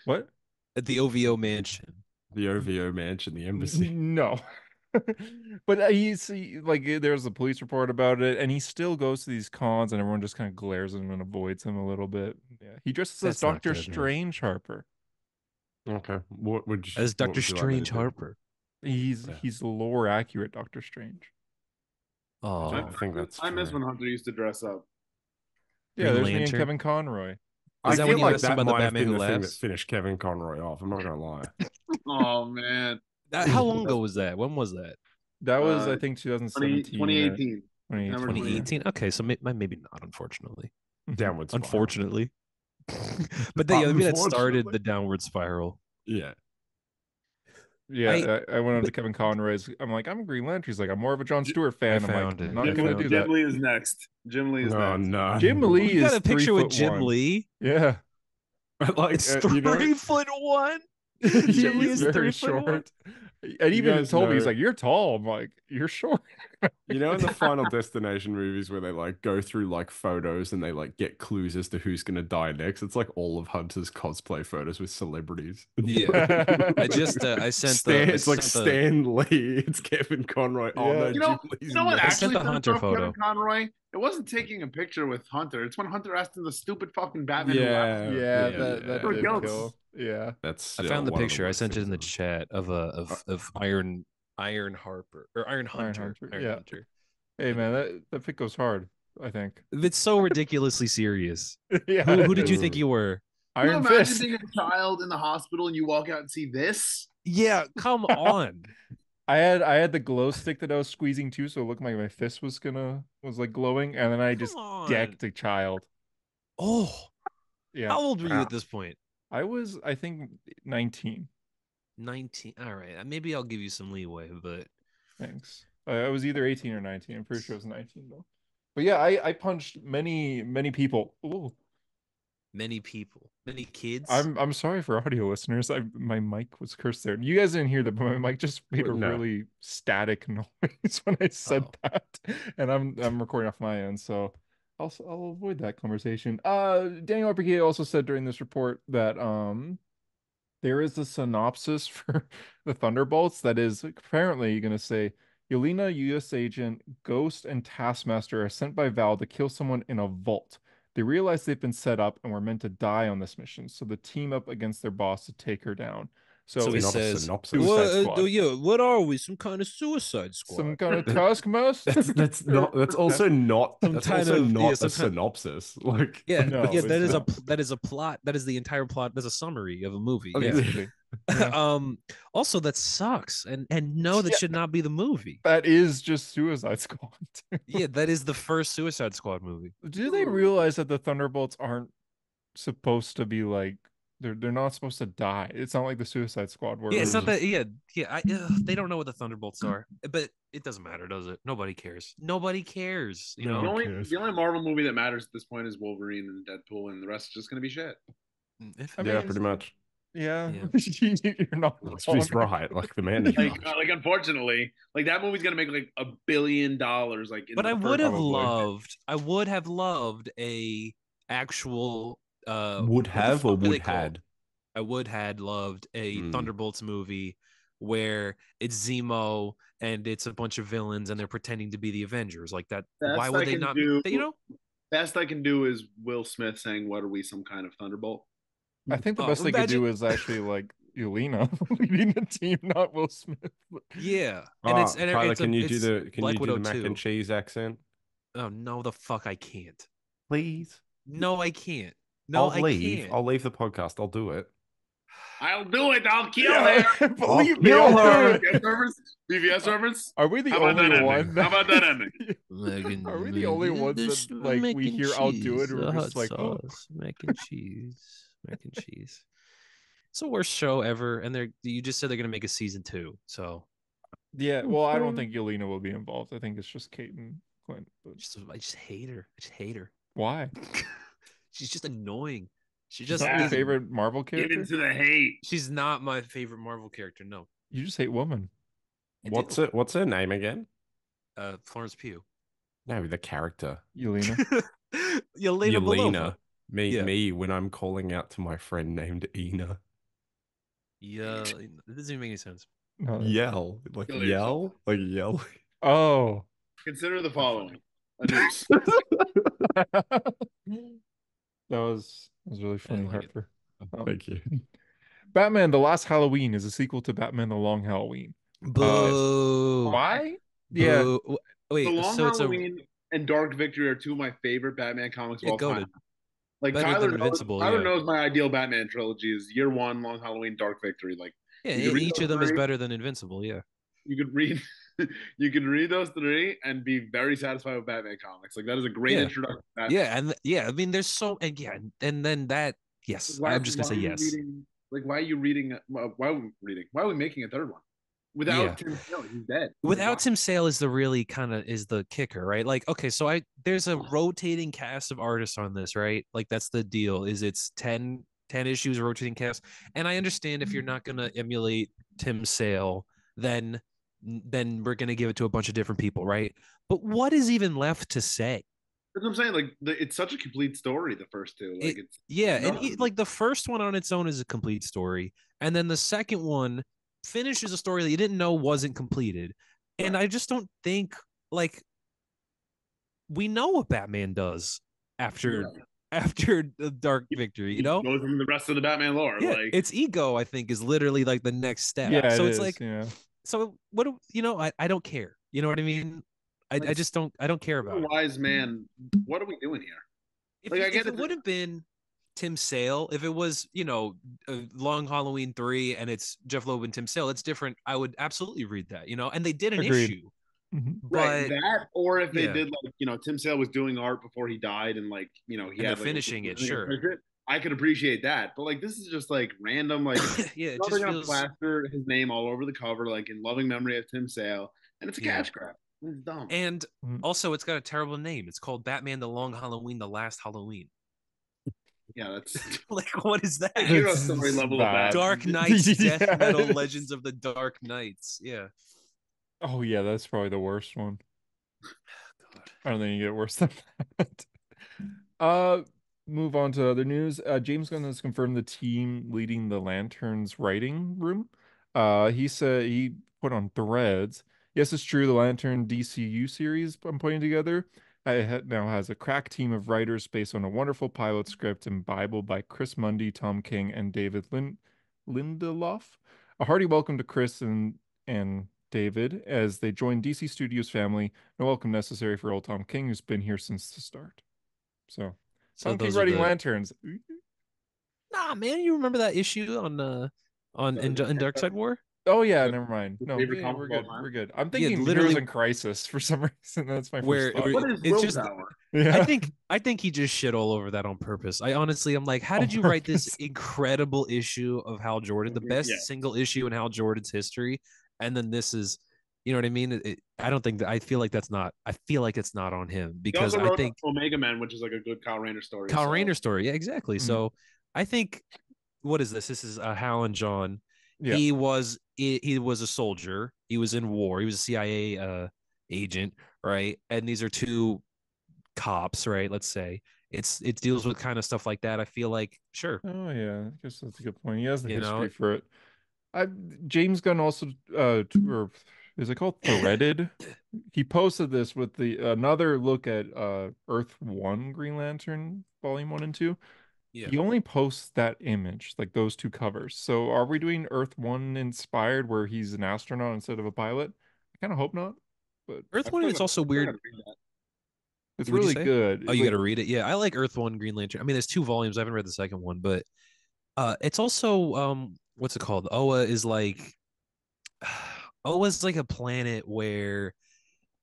What at the O V O mansion? The O V O mansion, the embassy? No. But he's he, like, there's a police report about it, and he still goes to these cons, and everyone just kind of glares at him and avoids him a little bit. Yeah, he dresses That's as Doctor Strange Harper. Okay, what would you, as Doctor Strange like Harper? He's yeah. he's lore accurate Doctor Strange. Oh, I think that's. I miss when Hunter used to dress up. Yeah, Green there's Lantern. me and Kevin Conroy. Is I that feel when like that about might the Batman have been the thing that finished Kevin Conroy off. I'm not gonna lie. Oh man. That, how long ago was that? When was that? That was, uh, I think, twenty seventeen. twenty eighteen. twenty eighteen. Okay, so may, maybe not, unfortunately. Downward spiral. Unfortunately. But they, maybe that started the downward spiral. Yeah. Yeah, I, I, I went on to Kevin Conroy's. I'm like, I'm a Green Lantern. He's like, I'm more of a Jon Stewart fan. I I'm like, it. not yeah, going to do Jim that. Jim Lee is next. Jim Lee is no, next. No. Jim Lee is. You got a picture with Jim one. Lee? Yeah. Like, it's uh, three you know? foot one. Jim Lee is very short. And even told know, me, he's like, "You're tall." I'm like, "You're short." You know, in the Final Destination movies where they like go through like photos and they like get clues as to who's gonna die next. It's like all of Hunter's cosplay photos with celebrities. Yeah, I just uh, I sent Stan, the, it's I like sent Stan the... Lee, it's Kevin Conroy. Yeah. Oh no, you know, you know what? Next. Actually, I sent the Hunter photo. Kevin Conroy. It wasn't taking a picture with Hunter. It's when Hunter asked him the stupid fucking Batman. Yeah, yeah, yeah, yeah, that, that did cool. Yeah, that's. I found the picture. I sent it in the chat of a of of Iron Iron Harper or Iron Hunter. Iron Hunter. Iron yeah. Hunter. Hey man, that that pick goes hard. I think it's so ridiculously serious. Yeah. Who, who did you think you were? Iron Fist. You imagine being a child in the hospital and you walk out and see this? Yeah, come on. I had I had the glow stick that I was squeezing too, so it looked like my fist was gonna was like glowing, and then I Come just on. decked a child. Oh, yeah. How old were you ah. at this point? I was, I think, nineteen. Nineteen. All right. Maybe I'll give you some leeway, but thanks. Uh, I was either eighteen or nineteen. I'm pretty sure it was nineteen though. But yeah, I I punched many many people. Ooh. Many people, many kids. I'm I'm sorry for audio listeners. I my mic was cursed there. You guys didn't hear that, but my mic just made a no. really static noise when I said oh. that. And I'm I'm recording off my end, so I'll I'll avoid that conversation. Uh, Daniel Alperquet also said during this report that um, there is a synopsis for the Thunderbolts that is apparently going to say Yelena, U S agent, Ghost, and Taskmaster are sent by Val to kill someone in a vault. They realize they've been set up and were meant to die on this mission, so they team up against their boss to take her down. So, so he says, what, uh, yeah, what are we? Some kind of suicide squad? Some kind of Taskmaster? that's, that's not. That's also not. That's also of, not yeah, a synopsis. Like, yeah, no, yeah, that is not. a that is a plot. That is the entire plot. That's a summary of a movie. Okay. Yeah. Yeah. um. Also, that sucks, and and no, that yeah. should not be the movie. That is just Suicide Squad. Too. Yeah, that is the first Suicide Squad movie. Do they realize that the Thunderbolts aren't supposed to be like? They're they're not supposed to die. It's not like the Suicide Squad. Where yeah, it's not just... that. Yeah, yeah. I, ugh, they don't know what the Thunderbolts are, but it doesn't matter, does it? Nobody cares. Nobody cares. You know, the only cares. the only Marvel movie that matters at this point is Wolverine and Deadpool, and the rest is just gonna be shit. If, I mean, yeah, pretty much. Yeah, yeah. You're not. He's right. Like the man. like, uh, like unfortunately, like that movie's gonna make like a billion dollars. Like, in but I would have loved. I would have loved a actual. Uh, would have or would had? I would had loved a mm. Thunderbolts movie where it's Zemo and it's a bunch of villains and they're pretending to be the Avengers like that. Best why would I they not? Do, you know, best I can do is Will Smith saying, "What are we, some kind of Thunderbolt?" I think the best uh, they imagine... could do is actually like Yelena leading the team, not Will Smith. Yeah, and oh, it's and Tyler, it's a, can you it's do the can Black you do Widow the mac too. and cheese accent? Oh no, the fuck I can't. Please, no, I can't. No, I'll I leave. Can't. I'll leave the podcast. I'll do it. I'll do it. I'll kill yeah. her. Believe I'll me. Kill her. B V S reference? Are we the How only one? That... How about that ending? Are we the only ones that like we hear cheese, "I'll do it" or just like sauce, oh. mac and cheese, mac and cheese? It's the worst show ever, and they're you just said they're gonna make a season two. So yeah, well, I don't think Yelena will be involved. I think it's just Kate and Clint. But... Just, I just hate her. I just hate her. Why? She's just annoying. She's just not your favorite Marvel character. Get into the hate. She's not my favorite Marvel character. No, you just hate women. What's it? What's her name again? Uh, Florence Pugh. No, the character Yelena. Yelena. Yelena. Me, yeah. me. When I'm calling out to my friend named Ina. Yeah, it doesn't even make any sense. No, yell like Yelena. yell like yell. Oh, consider the following. That was. It was really funny, like Harper. Oh. Thank you. Batman: The Last Halloween is a sequel to Batman: The Long Halloween. Boo. Uh, why? Boo. Yeah. Wait. The Long so Halloween it's a... and Dark Victory are two of my favorite Batman comics. Yeah, of all time. To... Like Better Tyler, knows, Tyler yeah. knows my ideal Batman trilogy is Year One, Long Halloween, Dark Victory. Like, yeah, each of them three. is better than Invincible. Yeah. You could read. You can read those three and be very satisfied with Batman comics. Like that is a great yeah. introduction. To yeah, and yeah, I mean, there's so and yeah, and then that yes, why, I'm just gonna say yes. Reading, like, why are you reading? Why are we reading? Why are we making a third one without yeah. Tim Sale? He's dead. Without Tim Sale is the really kind of is the kicker, right? Like, okay, so I there's a rotating cast of artists on this, right? Like that's the deal. Is it's ten, ten issues rotating cast, and I understand if you're not gonna emulate Tim Sale, then. then we're going to give it to a bunch of different people, right? But what is even left to say? That's what I'm saying. Like, the, it's such a complete story, the first two. Like, it, it's, yeah, it's and it, like, the first one on its own is a complete story. And then the second one finishes a story that you didn't know wasn't completed. Right. And I just don't think, like, we know what Batman does after... Yeah. After the Dark Victory, you know, goes into the rest of the Batman lore. Yeah, like its ego, I think, is literally like the next step. Yeah, so it it's is, like, yeah. so what? Do, you know, I, I don't care. You know what I mean? I, like, I just don't. I don't care about it. Wise man, what are we doing here? If, like, I get if it would have been Tim Sale, if it was, you know, Long Halloween three, and it's Jeff Loeb and Tim Sale, it's different. I would absolutely read that. You know, and they did an Agreed. issue. Mm-hmm. But right, that or if they yeah. did like you know Tim Sale was doing art before he died and like you know he and had like, finishing it sure I could appreciate that, but like this is just like random like yeah it just feels... plaster his name all over the cover like in loving memory of Tim Sale and it's a yeah. cash grab. It's dumb and mm-hmm. also it's got a terrible name. It's called Batman: The Long Halloween, The Last Halloween. Yeah, that's like what is that? Hero story level of that. Dark Knights, yeah, Death Metal, Legends of the Dark Knights. Yeah. Oh yeah, that's probably the worst one. God. I don't think you get worse than that. uh, move on to other news. Uh, James Gunn has confirmed the team leading the Lanterns writing room. Uh, he said he put on Threads. Yes, it's true. The Lantern D C U series I'm putting together it now has a crack team of writers based on a wonderful pilot script and Bible by Chris Mundy, Tom King, and David Lind Lindelof. A hearty welcome to Chris and and. David, as they join D C Studios family, and a welcome necessary for old Tom King, who's been here since the start. So, so Tom King writing the... Lanterns. Nah, man, you remember that issue on uh, on in, in Dark Side War? Oh yeah, never mind. No, yeah, we're good. We're good. I'm thinking yeah, literally... Heroes in Crisis for some reason. That's my Where, first thought. What is it's just, yeah. I think I think he just shit all over that on purpose. I honestly, I'm like, how did on you purpose. write this incredible issue of Hal Jordan, the best yeah. single issue in Hal Jordan's history? And then this is, you know what I mean? It, I don't think that I feel like that's not, I feel like it's not on him because I think Omega Man, which is like a good Kyle Rayner story. Kyle so. Rayner story. Yeah, exactly. Mm-hmm. So I think, what is this? This is uh, Hal and John. Yeah. He was, he, he was a soldier. He was in war. He was a C I A uh, agent. Right. And these are two cops, right? Let's say it's, it deals with kind of stuff like that. I feel like, sure. Oh yeah. I guess that's a good point. He has the you history know? for it. I, James Gunn also, uh, or is it called Threaded? He posted this with the another look at uh, Earth One Green Lantern Volume One and Two. Yeah. He only posts that image, like those two covers. So are we doing Earth One inspired, where he's an astronaut instead of a pilot? I kind of hope not. But Earth One is also weird. It's really good. Oh, you got to read it. Yeah, I like Earth One Green Lantern. I mean, there's two volumes. I haven't read the second one, but uh, it's also um, what's it called? Oa is like Oa is like a planet where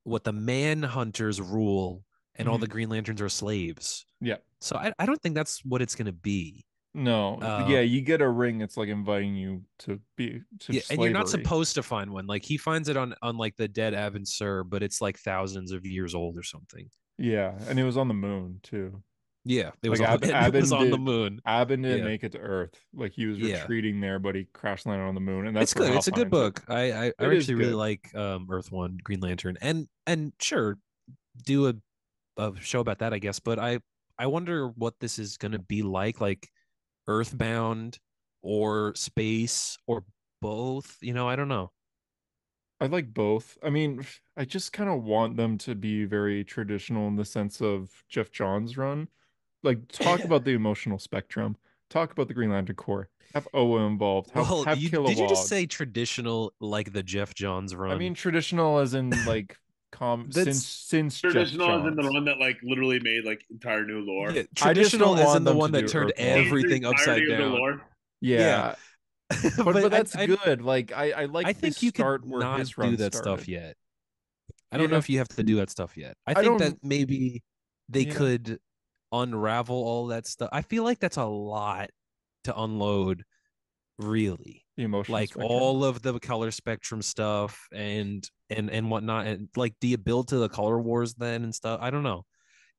what the Manhunters rule, and mm-hmm. all the Green Lanterns are slaves. Yeah. So I, I don't think that's what it's going to be. No. Um, yeah, you get a ring. It's like inviting you to be to yeah, slavery. And you're not supposed to find one. Like he finds it on on like the dead Avon Sur, but it's like thousands of years old or something. Yeah, and it was on the moon too. Yeah, it was, like, on, Ab- Ab- it was did, on the moon. Abin didn't yeah. make it to Earth. Like he was retreating yeah. there, but he crash landed on the moon. And that's it's good. It's a good book. It. I I, I actually really like um, Earth One Green Lantern, and and sure, do a a show about that, I guess. But I. I wonder what this is going to be like, like Earthbound or space or both. You know, I don't know. I like both. I mean, I just kind of want them to be very traditional in the sense of Jeff Johns' run. Like, talk about the emotional spectrum. Talk about the Green Lantern Corps. Have Oa involved. Have, well, have you, Kilowog. Did you just say traditional like the Jeff Johns run? I mean, traditional as in like... Com- since since traditional is in the one that like literally made like entire new lore. Yeah, traditional is in the one that turned everything upside down. Yeah, yeah. but, but, but that's I, good. Like I, I like. I think you can not do that started. stuff yet. I don't yeah. know if you have to do that stuff yet. I, I think that maybe they yeah. could unravel all that stuff. I feel like that's a lot to unload. Really, the emotional like spectrum. All of the color spectrum stuff and and and whatnot, and like, do you build to the color wars then and stuff? I don't know.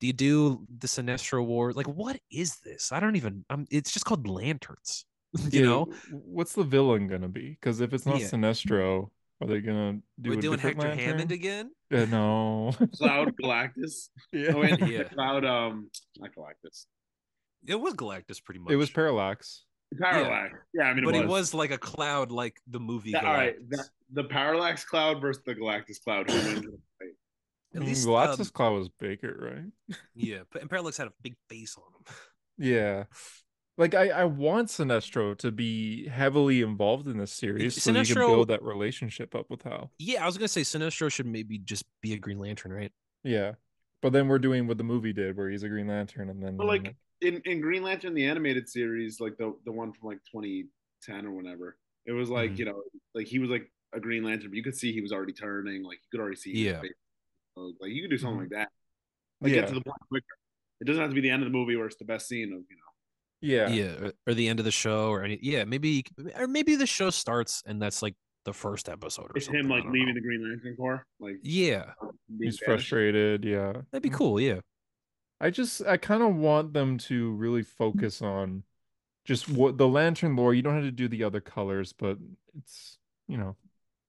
Do you do the Sinestro War? Like, what is this? I don't even. I'm. It's just called Lanterns. You yeah. know, what's the villain gonna be? Because if it's not yeah. Sinestro, are they gonna do? We're a doing Hector Lantern? Hammond again? Uh, no, Cloud Galactus. Yeah, oh, and yeah. Cloud. Um, not Galactus. It was Galactus, pretty much. It was Parallax. Parallax, yeah. yeah, I mean, but it was. It was like a cloud, like the movie. That, all right, that, the Parallax Cloud versus the Galactus Cloud. Who wins the fight? At least Galactus um, Cloud was Baker, right? Yeah, but and Parallax had a big face on him. Yeah, like I, I want Sinestro to be heavily involved in this series, if, so Sinestro, you can build that relationship up with how. Yeah, I was gonna say Sinestro should maybe just be a Green Lantern, right? Yeah, but then we're doing what the movie did, where he's a Green Lantern, and then but like. In in Green Lantern, the animated series, like the, the one from like twenty ten or whenever, it was like, mm-hmm. you know, like he was like a Green Lantern, but you could see he was already turning, like you could already see. Yeah. His face. So, like you could do something mm-hmm. like that. Like yeah. get to the point quicker. It doesn't have to be the end of the movie where it's the best scene of, you know. Yeah. Yeah. Or, or the end of the show or any. Yeah. Maybe, or maybe the show starts and that's like the first episode or it's something. It's him like leaving know. the Green Lantern Corps. Like, yeah. He's bad. frustrated. Yeah. That'd be cool. Yeah. I just, I kind of want them to really focus on just what the Lantern lore. You don't have to do the other colors, but it's, you know,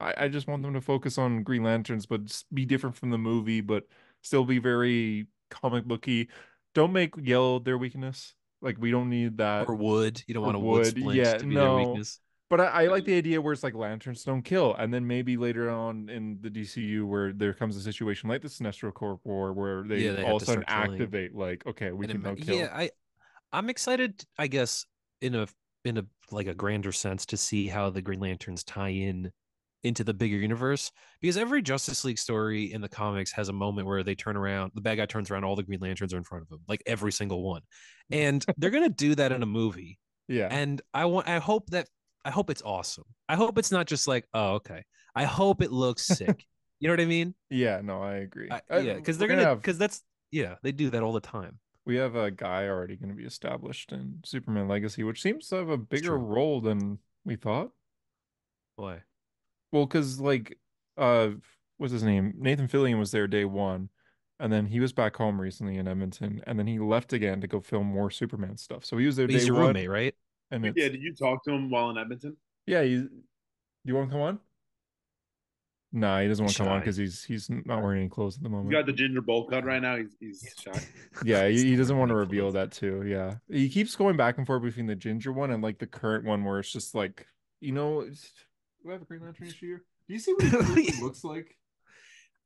I, I just want them to focus on Green Lanterns, but just be different from the movie, but still be very comic booky. Don't make yellow their weakness. Like, we don't need that. Or wood. You don't or want a wood splint yeah, to be no. their weakness. But I, I like the idea where it's like Lanterns don't kill. And then maybe later on in the D C U where there comes a situation like the Sinestro Corps War where they, yeah, they all of a sudden activate killing. Like, okay, we and can now kill. Yeah, I, I'm excited, I guess, in a in a like a grander sense to see how the Green Lanterns tie in into the bigger universe. Because every Justice League story in the comics has a moment where they turn around, the bad guy turns around, all the Green Lanterns are in front of him, like every single one. And they're going to do that in a movie. Yeah. And I want, I hope that I hope it's awesome. I hope it's not just like, oh, okay. I hope it looks sick. You know what I mean? Yeah, no, I agree. I, yeah, because they're gonna, because that's yeah, they do that all the time. We have a guy already going to be established in Superman Legacy, which seems to have a bigger role than we thought. Why? Well, because like, uh, what's his name? Nathan Fillion was there day one, and then he was back home recently in Edmonton, and then he left again to go film more Superman stuff. So he was there day one. He's your roommate, right? And yeah, did you talk to him while in Edmonton? Yeah, you. You want to come on? Nah, he doesn't want to come on because he's he's not wearing any clothes at the moment. You got the ginger bowl cut right now. He's he's shy. Yeah, he, he doesn't want to reveal that too. Yeah, he keeps going back and forth between the ginger one and like the current one where it's just like you know, it's, do we have a Green Lantern issue here? Do you see what he looks like?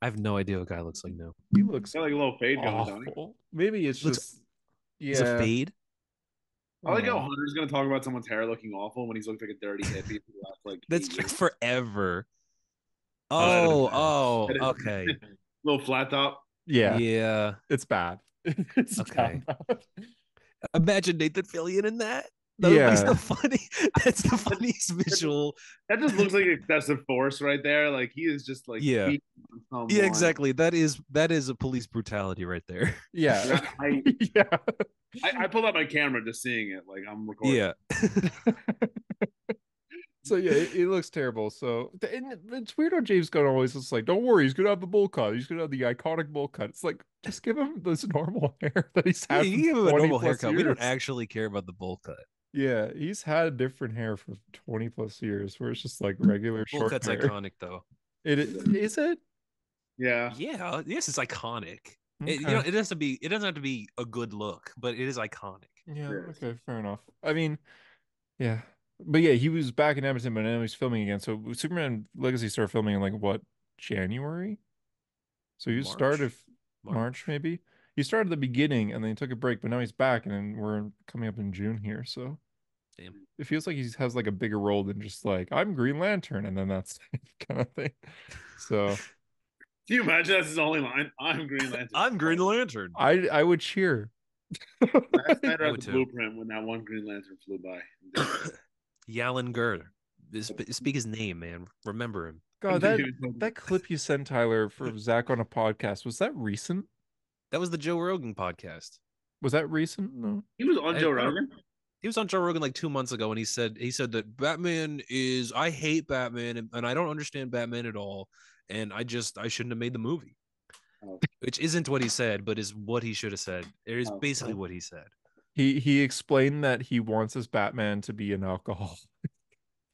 I have no idea what guy looks like. No, he looks got like a little fade going on. Maybe it's looks, just yeah, it's a fade. I like how Hunter's gonna talk about someone's hair looking awful when he's looked like a dirty hippie. Like that's years. Forever. Oh, oh, oh okay. Little flat top. Yeah, yeah. It's bad. It's okay. Bad. Imagine Nathan Fillion in that. That yeah, that's the funny. That's the funniest visual. That just looks like excessive force right there. Like he is just like yeah, yeah, exactly. That is that is a police brutality right there. Yeah, I, yeah. I, I pulled out my camera just seeing it. Like I'm recording. Yeah. So yeah, it, it looks terrible. So and it's weird how James Gunn always is like, "Don't worry, he's gonna have the bowl cut. He's gonna have the iconic bowl cut." It's like, just give him this normal hair that he's had. Yeah, you give him a normal haircut. Years. We don't actually care about the bowl cut. Yeah, he's had different hair for twenty plus years, where it's just like regular bowl short cut's hair. Iconic, though. It is it. Yeah. Yeah. Yes, it's iconic. Okay. It, you know, it doesn't be. It doesn't have to be a good look, but it is iconic. Yeah. Okay. Fair enough. I mean, yeah, but yeah, he was back in Edmonton, but now he's filming again. So Superman Legacy started filming in like what January? So you started March. March maybe. He started at the beginning and then he took a break, but now he's back, and then we're coming up in June here. So. Damn. It feels like he has like a bigger role than just like I'm Green Lantern, and then that's kind of thing. So, do you imagine that's his only line? I'm Green Lantern. I'm Green Lantern. I I would cheer. Last night I read the blueprint when that one Green Lantern flew by. Yalin Gur, speak his name, man. Remember him. God, that that clip you sent Tyler for Zach on a podcast, was that recent? That was the Joe Rogan podcast. Was that recent? No, he was on I, Joe Rogan. He was on Joe Rogan like two months ago, and he said he said that Batman is I hate Batman and, and I don't understand Batman at all, and I just I shouldn't have made the movie, oh. Which isn't what he said, but is what he should have said. It is basically what he said. He he explained that he wants his Batman to be an alcoholic,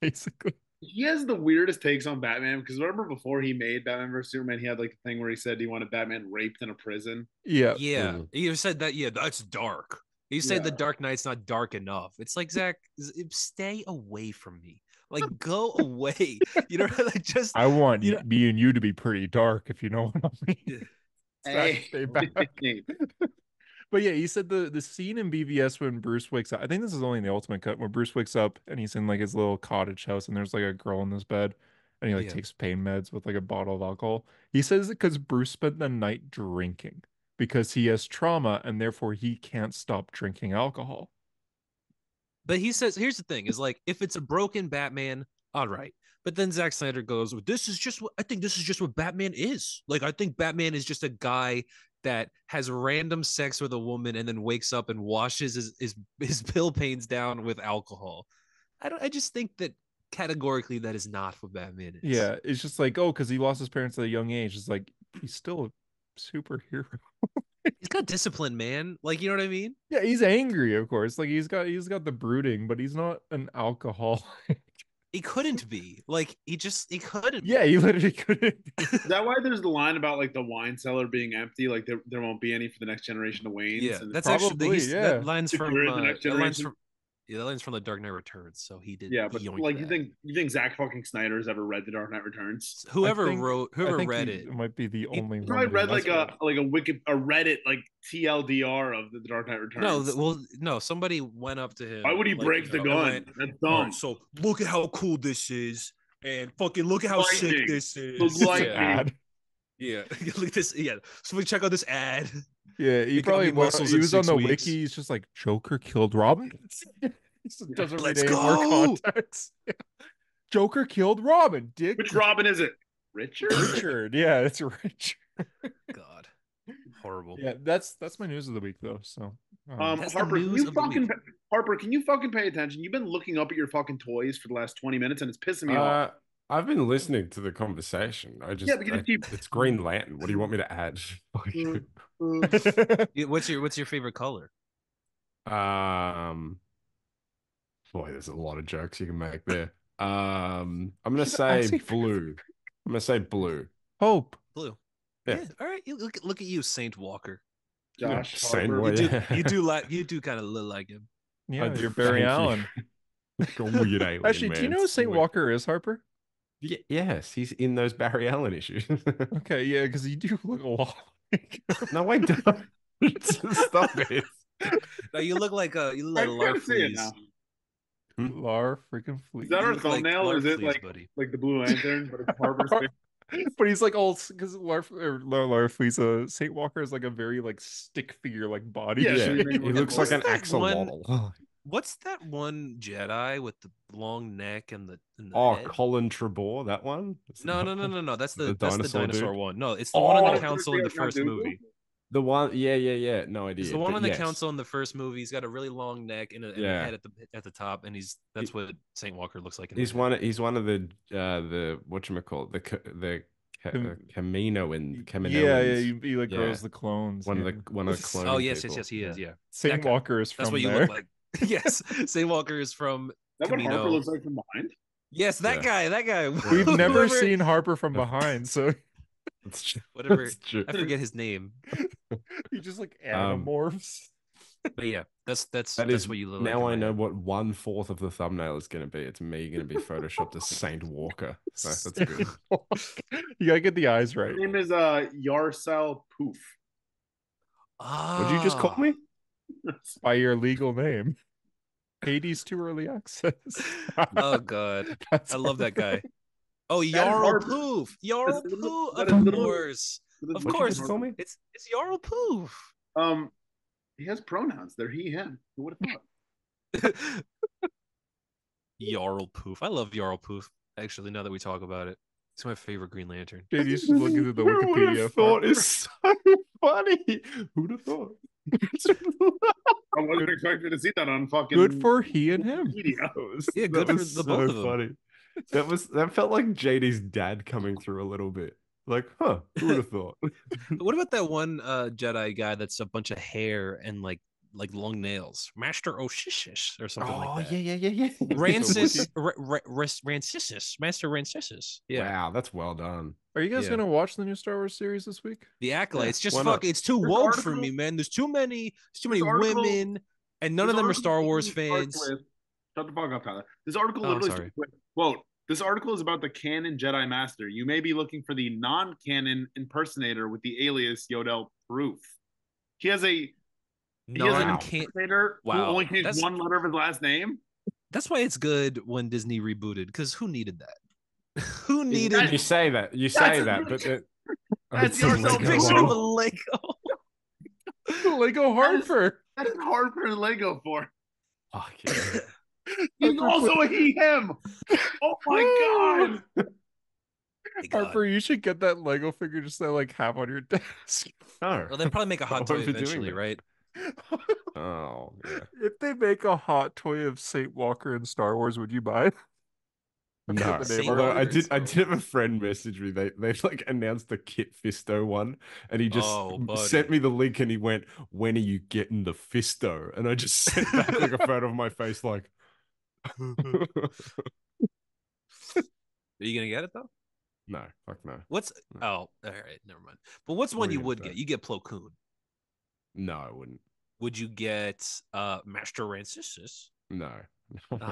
basically. He has the weirdest takes on Batman because remember before he made Batman v Superman, he had like the thing where he said he wanted Batman raped in a prison. Yeah, yeah, mm-hmm. He said that. Yeah, that's dark. You say yeah. The Dark Knight's not dark enough. It's like, Zach, stay away from me. Like, go away. You know, like just. I want you know, me and you to be pretty dark, if you know what I mean. Hey. Stay back. But yeah, he said the the scene in B V S when Bruce wakes up. I think this is only in the Ultimate Cut where Bruce wakes up and he's in like his little cottage house, and there's like a girl in this bed, and he like yeah. takes pain meds with like a bottle of alcohol. He says it because Bruce spent the night drinking. Because he has trauma and therefore he can't stop drinking alcohol. But he says, here's the thing is like, if it's a broken Batman, all right. But then Zack Snyder goes, this is just what I think this is just what Batman is. Like, I think Batman is just a guy that has random sex with a woman and then wakes up and washes his, his, his pill pains down with alcohol. I don't, I just think that categorically that is not what Batman is. Yeah. It's just like, oh, because he lost his parents at a young age. It's like, he's still a superhero. He's got discipline, man. Like, you know what I mean? Yeah, he's angry, of course. Like he's got he's got the brooding, but he's not an alcoholic. He couldn't be. Like he just he couldn't. Yeah, he literally couldn't. Is that why there's the line about like the wine cellar being empty? Like there, there won't be any for the next generation of Waynes. Yeah, and that's probably, actually yeah. That line's from uh, the line's from yeah, that line's from The Dark Knight Returns. So he did. Yeah, but like that. you think you think Zach fucking Snyder has ever read The Dark Knight Returns? Whoever think, wrote, whoever read it, it might be the only. He probably read like a like a Wiki, a Reddit like T L D R of The Dark Knight Returns. No, the, well, no, somebody went up to him. Why would he like, break you know, the gun? Went, That's dumb. Right, so look at how cool this is, and fucking look at how Lightning. sick this is. Look like yeah. Yeah, like this. Yeah, so we check out this ad. Yeah, he probably was. He was on the weeks. wiki. He's just like Joker killed Robin. He just doesn't read any more context. Yeah. Joker killed Robin. Dick. Which Robin is it? Richard. Richard. Yeah, it's Richard. God, horrible. Yeah, that's that's my news of the week though. So, um, um Harper, can you fucking Harper, can you fucking pay attention? You've been looking up at your fucking toys for the last twenty minutes, and it's pissing me uh, off. I've been listening to the conversation. I just yeah, because I, keep... it's Green Lantern. What do you want me to add? what's your what's your favorite color? Um, boy, there's a lot of jokes you can make there. Um, I'm gonna say blue. I'm gonna say blue. Hope blue. Yeah. yeah all right. You look look at you, Saint Walker. Josh, Saint Walker. You do you do like you do kind of look like him. Yeah, uh, you're Barry Allen. You. Go weird alien. Actually, man. Do you know Saint weird. Walker is Harper? Yeah, yes, he's in those Barry Allen issues. Okay, yeah, because you do look a lot. No, I don't. Stop it. No, you look like a you look like Lar Fleece. Hmm? Lar freaking Fleece. Is that our thumbnail, like, or is it like buddy. like the Blue Lantern, but it's Harper's face? But he's like all, because Lar or Lar, Lar Fleece, uh, Saint Walker is like a very like stick figure like body. Yeah, yeah. He looks like an axolotl. One... What's that one Jedi with the long neck and the, and the oh head? Colin Trevorrow, that one? That's no, no, no, no, no. That's the, the that's dinosaur the dinosaur dude. one. No, it's the oh, one on the council in the first movie. The one, yeah, yeah, yeah. No idea. It's the one on the yes. council in the first movie. He's got a really long neck and a, and yeah. a head at the at the top, and he's that's he, what Saint Walker looks like. In he's one. He's one of the uh, the whatchamacallit, the the. Ca Camino and Camino. Yeah, yeah, he, he like yeah. grows the clones. One yeah. of the one of the clones. Oh yes, people. yes, yes, he is. Yeah, Saint Walker is from that's what there. You look like. Yes, Saint Walker is from. That Camino. What Harper looks like from behind. Yes, that yeah. guy, that guy. We've never seen Harper from behind, so that's true. Whatever. That's true. I forget his name. He just like animorphs. Um, but yeah, that's that's that that's is, what you look now like. Now I know what one fourth of the thumbnail is going to be. It's me going to be photoshopped as Saint Walker. So that's good. You gotta get the eyes right. His name is uh Yarsal Poof. Ah. Would you just call me? By your legal name. Hades too early access. Oh god. That's I love that guy. Oh, Yarl Poof. Yarl Poof. Of course. Of course. It's it's Yarl Poof. Um he has pronouns. They're he, him. Who would have thought? Yarl Poof. I love Yarl Poof. Actually, now that we talk about it. It's my favorite Green Lantern. Dude, you should look into the Wikipedia. Who would have thought is so funny? Who'd have thought? I wasn't expecting to see that on fucking. Good for he and him. Videos. Yeah, good that for the so both of them. Funny. That was that felt like J D's dad coming through a little bit. Like, huh? Who would have thought? What about that one uh, Jedi guy that's a bunch of hair and like like long nails, Master Oshishish or something oh, like that? Oh yeah, yeah, yeah, yeah. Rancis, Rancisus, Master Rancisus. Yeah. Wow, that's well done. Are you guys yeah. gonna watch the new Star Wars series this week? The Acolyte. Yeah, it's just fuck. It's too there's woke article, for me, man. There's too many, there's too many article, women, and none of them are Star Wars fans. Shut the fuck up, Tyler. This article oh, literally. Quote: This article is about the canon Jedi Master. You may be looking for the non-canon impersonator with the alias Yodel Proof. He has a no, he has wow. an impersonator wow. who only changed that's, one letter of his last name. That's why it's good when Disney rebooted, because who needed that? Who needed that, you say that you say that but it, that's your no picture of a Lego Lego Harper. That's Harper and Lego for oh, he's also a he him. Oh my god. God. Harper, you should get that Lego figure just to like have on your desk. No. Well, they probably make a hot toy eventually, right? Oh yeah. If they make a hot toy of Saint Walker in Star Wars, would you buy it? No, although I did, I did have a friend message me. They, they like announced the Kit Fisto one, and he just oh, sent me the link, and he went, "When are you getting the Fisto?" And I just sent back like a photo of my face, like, "Are you gonna get it though?" No, fuck no. What's no. oh, all right, never mind. But what's one you would that. get? You get Plo Koon. No, I wouldn't. Would you get uh Master Rancisus? No.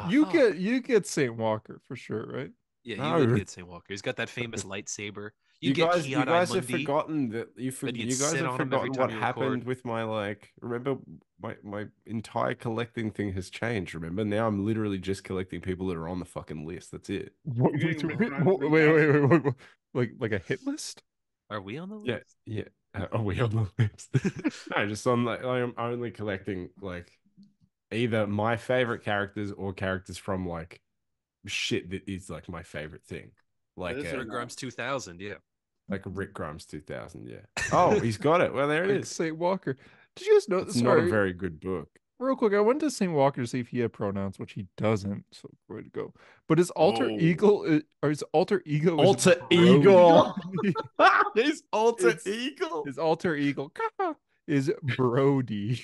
you oh. get you get Saint Walker for sure, right? Yeah, you no. would get Saint Walker. He's got that famous lightsaber. You, you get guys, you guys have forgotten that you, for, you guys have forgotten what happened with my like. Remember, my my entire collecting thing has changed. Remember, now I'm literally just collecting people that are on the fucking list. That's it. What, wait, wait, wait, wait, wait, like like a hit list? Are we on the list? Yeah, yeah. Uh, are we on the list? No, just on like I'm only collecting like. Either my favorite characters or characters from like shit that is like my favorite thing, like uh, Rick Grimes two thousand, yeah, like Rick Grimes two thousand, yeah. Oh, he's got it. Well, there it is. Saint Walker. Did you guys know? It's sorry, not a very good book. Real quick, I went to Saint Walker to see if he had pronouns, which he doesn't. So way to go. But his alter oh. ego, is, or his alter ego, alter ego, his alter his, ego, his alter ego is Brody.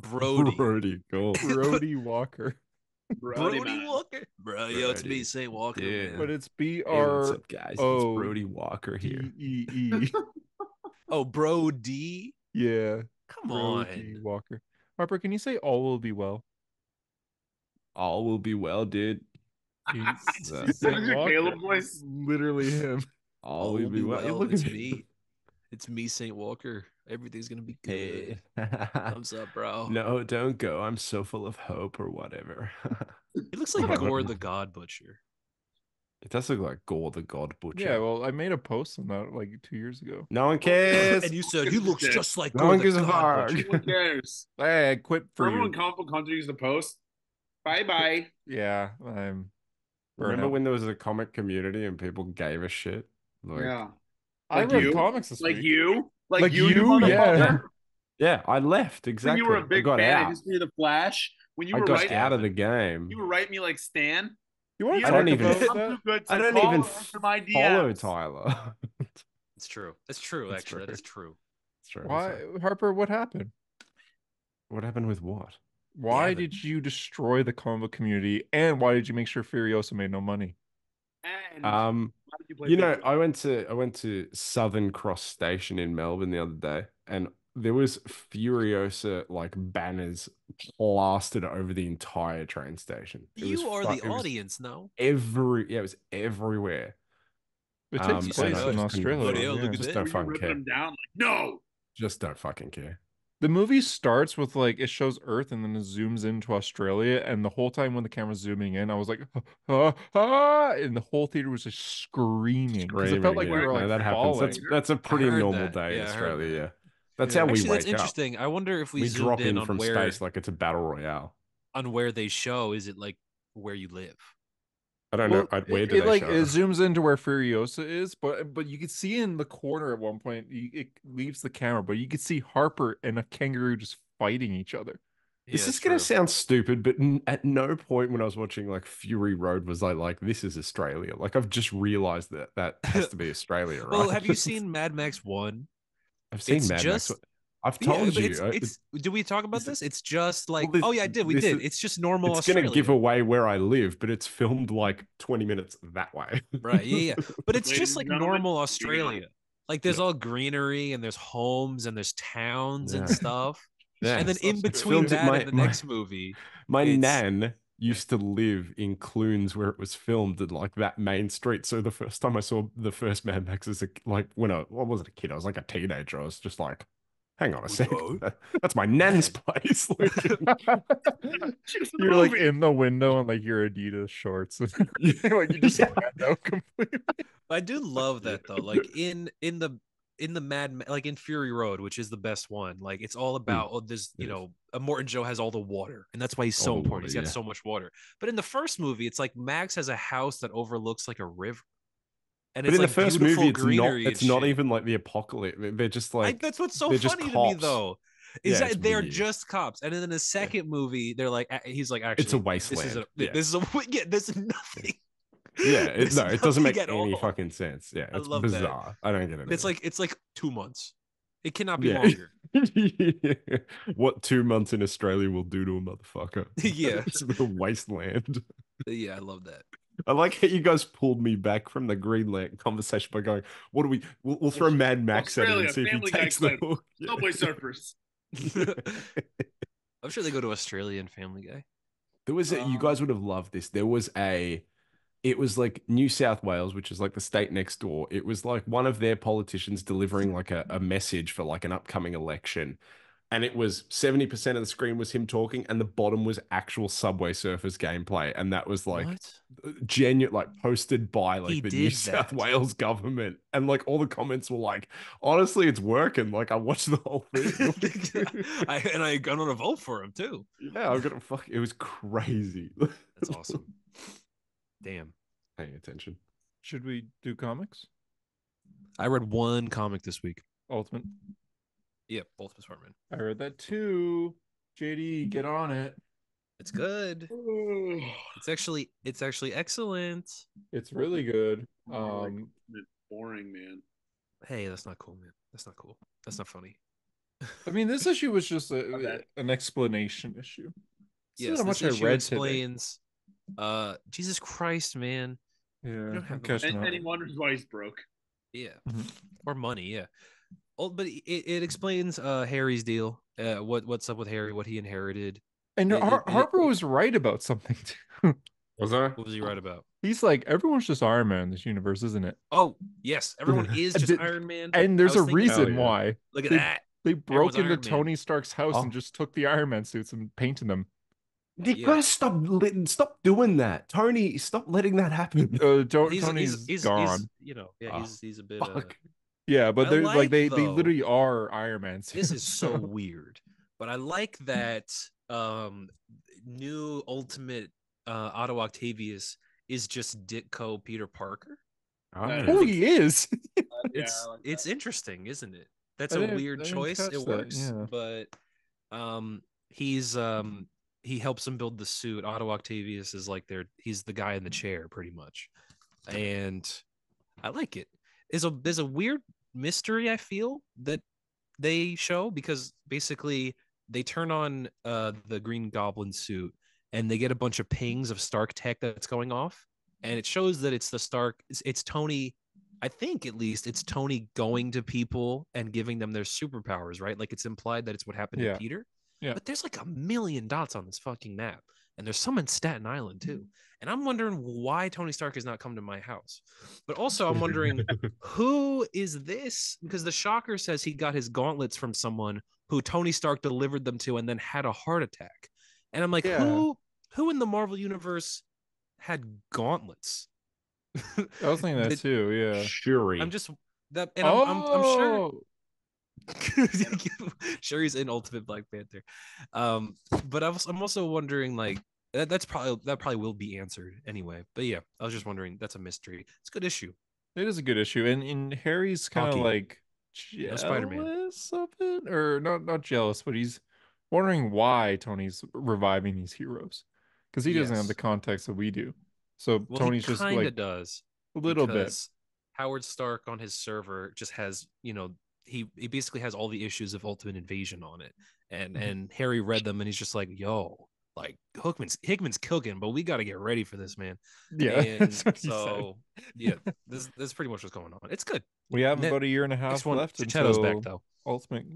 Brody, Brody, go. Brody Walker, Brody, Brody Walker, bro. Yo, it's me, Saint Walker, yeah. But it's B R. Hey, what's up, guys? It's Brody Walker here. E E E. Oh, Brody. Yeah. Come Brody on, Walker. Harper, can you say all will be well? all will be well, dude. That's your Caleb voice. Literally him. All, all will be, be well. well. Look it's at me. It's me, Saint Walker. Everything's gonna be good. Hey. Thumbs up, bro. No, don't go. I'm so full of hope or whatever. It looks like Gore the God Butcher. It does look like Gore the God Butcher. Yeah, well, I made a post on that like two years ago. No one cares. And you said you looks just like no Gore one gives the God a No one cares. Hey, I quit for Remember you. When Comic Book Hunter used the post? Bye bye. Yeah, I'm. Remember out. When there was a comic community and people gave a shit? Like, yeah. I like read you? comics this like week. You? Like, like you? you yeah. yeah, I left. Exactly. When you were a big I fan of History of the Flash. When you I were got right out of the game. You were writing me like Stan. You weren't I don't even, I don't even follow Tyler. It's true. It's true, it's actually. True. That is true. It's true. Why, Harper, what happened? What happened with what? Why Gavin. did you destroy the comic book community, and why did you make sure Furiosa made no money? And um, you, you know, I went to I went to Southern Cross Station in Melbourne the other day, and there was Furiosa like banners plastered over the entire train station. It you are the audience now. Every yeah, it was everywhere. It takes um, place in Australia. Video, yeah. look Just at don't fucking care. Them down, like, no, just don't fucking care. The movie starts with like it shows Earth and then it zooms into Australia, and the whole time when the camera's zooming in, I was like, ah, ah, and the whole theater was just screaming. Because it felt like yeah. we were like no, that happens. That's, that's a pretty normal that. day yeah, in Australia. That. That's yeah. how we Actually, wake that's up. That's interesting. I wonder if we, we zoomed drop in, in on from where, space like it's a battle royale. On where they show, is it like where you live? I don't well, know. I'd wait. It, it like show? it zooms into where Furiosa is, but but you could see in the corner at one point. You, it leaves the camera, but you could see Harper and a kangaroo just fighting each other. Yeah, this is going to sound stupid, but n at no point when I was watching like Fury Road was I like, this is Australia. Like I've just realized that that has to be Australia, right? Well, have you seen Mad Max One? I've seen it's Mad just... Max. I've told yeah, you. It's, it's, did we talk about this? It's just like, well, this, oh yeah, I did. We did. Is, it's just normal. It's going to give away where I live, but it's filmed like twenty minutes that way. Right. Yeah. yeah. But it's just like normal Australia. Like there's yeah. all greenery and there's homes and there's towns yeah. and stuff. Yeah, and then in between that my, and the my, next movie. My it's... nan used to live in Clunes where it was filmed and like that main street. So the first time I saw the first Mad Max as a, like when I, well, I wasn't a kid, I was like a teenager. I was just like, hang on a sec. That's my nan's place. You're like in the window and like your Adidas shorts. Like you just yeah. out completely. I do love that though. Like in in the in the Mad like in Fury Road, which is the best one. Like it's all about oh, there's you know Morton Joe has all the water, and that's why he's so important. Water, he's got yeah. so much water. But in the first movie, it's like Max has a house that overlooks like a river. And but it's in like the first movie, it's not, it's not even like the apocalypse. They're just like... I, that's what's so funny to me, though, is yeah, that they're weird. just cops. And then in the second yeah. movie, they're like... He's like, actually... It's a wasteland. This is a... Yeah. This is a yeah, there's nothing... Yeah, it, there's no, it doesn't make any fucking sense. Yeah, it's I love bizarre. That. I don't get it. It's like, it's like two months. It cannot be yeah. longer. yeah. What two months in Australia will do to a motherfucker. Yeah. It's a wasteland. Yeah, I love that. I like how you guys pulled me back from the Green Lantern conversation by going, "What do we? We'll, we'll throw Mad Max at him and see if he takes the hook." Subway Surfers. I'm sure they go to Australian Family Guy. There was a, um, you guys would have loved this. There was a, it was like New South Wales, which is like the state next door. It was like one of their politicians delivering like a, a message for like an upcoming election. And it was seventy percent of the screen was him talking, and the bottom was actual Subway Surfers gameplay. And that was like genuine, like posted by like he the New that. South Wales government. And like all the comments were like, honestly, it's working. Like I watched the whole thing. I, and I, I'm going to vote for him too. Yeah, I'm going to fuck. It was crazy. That's awesome. Damn. Paying attention. Should we do comics? I read one comic this week. Ultimate. Yeah, both Superman. I read that too. J D, get on it. It's good. Ooh. It's actually, it's actually excellent. It's really good. Um, it's boring, man. Hey, that's not cool, man. That's not cool. That's not funny. I mean, this issue was just a, an explanation issue. This yes, is how much I read explains. Today. Uh, Jesus Christ, man. Yeah. You don't have much. And he wonders why he's broke. Yeah, or money. Yeah. Oh, but it, it explains uh Harry's deal, uh what what's up with Harry, what he inherited, And it, Har- it, it, Harper was right about something too. Was I? What was he right about? He's like, everyone's just Iron Man in this universe, isn't it? Oh, yes. Everyone is just did, Iron Man. And there's a reason oh, yeah. why. Look at they, that. They broke everyone's into Tony Stark's house oh. and just took the Iron Man suits and painted them. They yeah. gotta stop letting, stop doing that. Tony, stop letting that happen. Uh, don't, he's, Tony's he's, he's, gone. He's, you know, yeah, oh, he's, he's a bit. Uh, yeah, but they're like, like they, though, they literally are Iron Man suits. This is so weird. But I like that um, new Ultimate uh, Otto Octavius is just Ditko Peter Parker. Oh, think, he is. uh, yeah, it's like it's interesting, isn't it? That's I a weird choice. It that. works, yeah. but um, he's. Um, He helps them build the suit. Otto Octavius is like their, he's the guy in the chair pretty much. And I like it. There's a, there's a weird mystery I feel that they show, because basically they turn on uh, the Green Goblin suit and they get a bunch of pings of Stark tech that's going off. And it shows that it's the Stark, it's, it's Tony, I think at least it's Tony going to people and giving them their superpowers, right? Like it's implied that it's what happened yeah. to Peter. Yeah. But there's like a million dots on this fucking map. And there's some in Staten Island, too. And I'm wondering why Tony Stark has not come to my house. But also, I'm wondering, who is this? Because the Shocker says he got his gauntlets from someone who Tony Stark delivered them to and then had a heart attack. And I'm like, yeah. who who in the Marvel Universe had gauntlets? I was thinking that, too, yeah. Shuri. I'm just... that, and oh! I'm, I'm, I'm sure... Shuri's in Ultimate Black Panther, um, but I was, I'm also wondering like that, that's probably that probably will be answered anyway. But yeah, I was just wondering. That's a mystery. It's a good issue. It is a good issue, and in Harry's kind of like jealous no, of it, or not not jealous, but he's wondering why Tony's reviving these heroes because he yes. doesn't have the context that we do. So well, Tony's just like does a little bit. Howard Stark on his server just has you know. He, he basically has all the issues of Ultimate Invasion on it, and mm-hmm. and Harry read them, and he's just like, "Yo, like Hickman's Hickman's cooking, but we got to get ready for this, man." Yeah, and so yeah, this this is pretty much what's going on. It's good. We have and about a year and a half left until back, though. Ultimate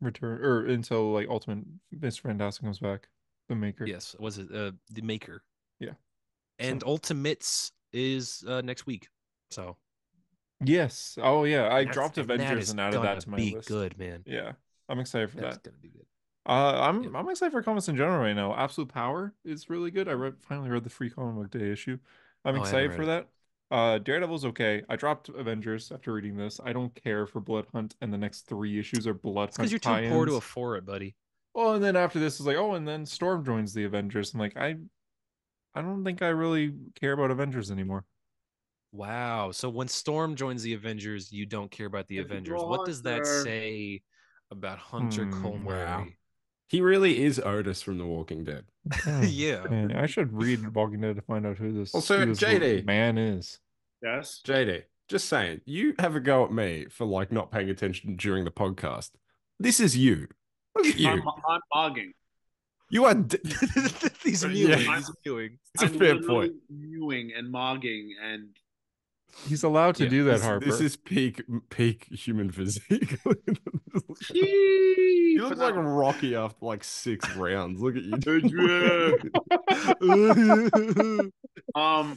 Return, or until like Ultimate Mister Fantastic comes back, the Maker. Yes, was it uh, the Maker? Yeah, and so. Ultimates is uh, next week, so. Yes. Oh yeah. I That's, dropped Avengers and, that and added that to my be list. Good man. Yeah, I'm excited for That's that. Gonna be good. Uh, I'm yeah. I'm excited for comics in general right now. Absolute Power is really good. I read finally read the Free Comic Book Day issue. I'm oh, excited for that. Uh, Daredevil's okay. I dropped Avengers after reading this. I don't care for Blood Hunt, and the next three issues are Blood Hunt. Because you're too poor to afford it, buddy. Well, and then after this is like, oh, and then Storm joins the Avengers. I'm like, I, I don't think I really care about Avengers anymore. Wow. So when Storm joins the Avengers, you don't care about the Avengers. What does that say about Hunter hmm, Colmary? Wow. He really is Otis from The Walking Dead. Oh, yeah. Man, I should read The Walking Dead to find out who this, also, who this J D, man is. Yes. J D, just saying, you have a go at me for like not paying attention during the podcast. This is you. Look at you. I'm, I'm barging. You are. D- He's mewing. Yeah. He's mewing. It's a I'm fair point. Mewing and marging and. He's allowed to yeah, do that, this, Harper. This is peak peak human physique. You look like Rocky after like six rounds. Look at you. um,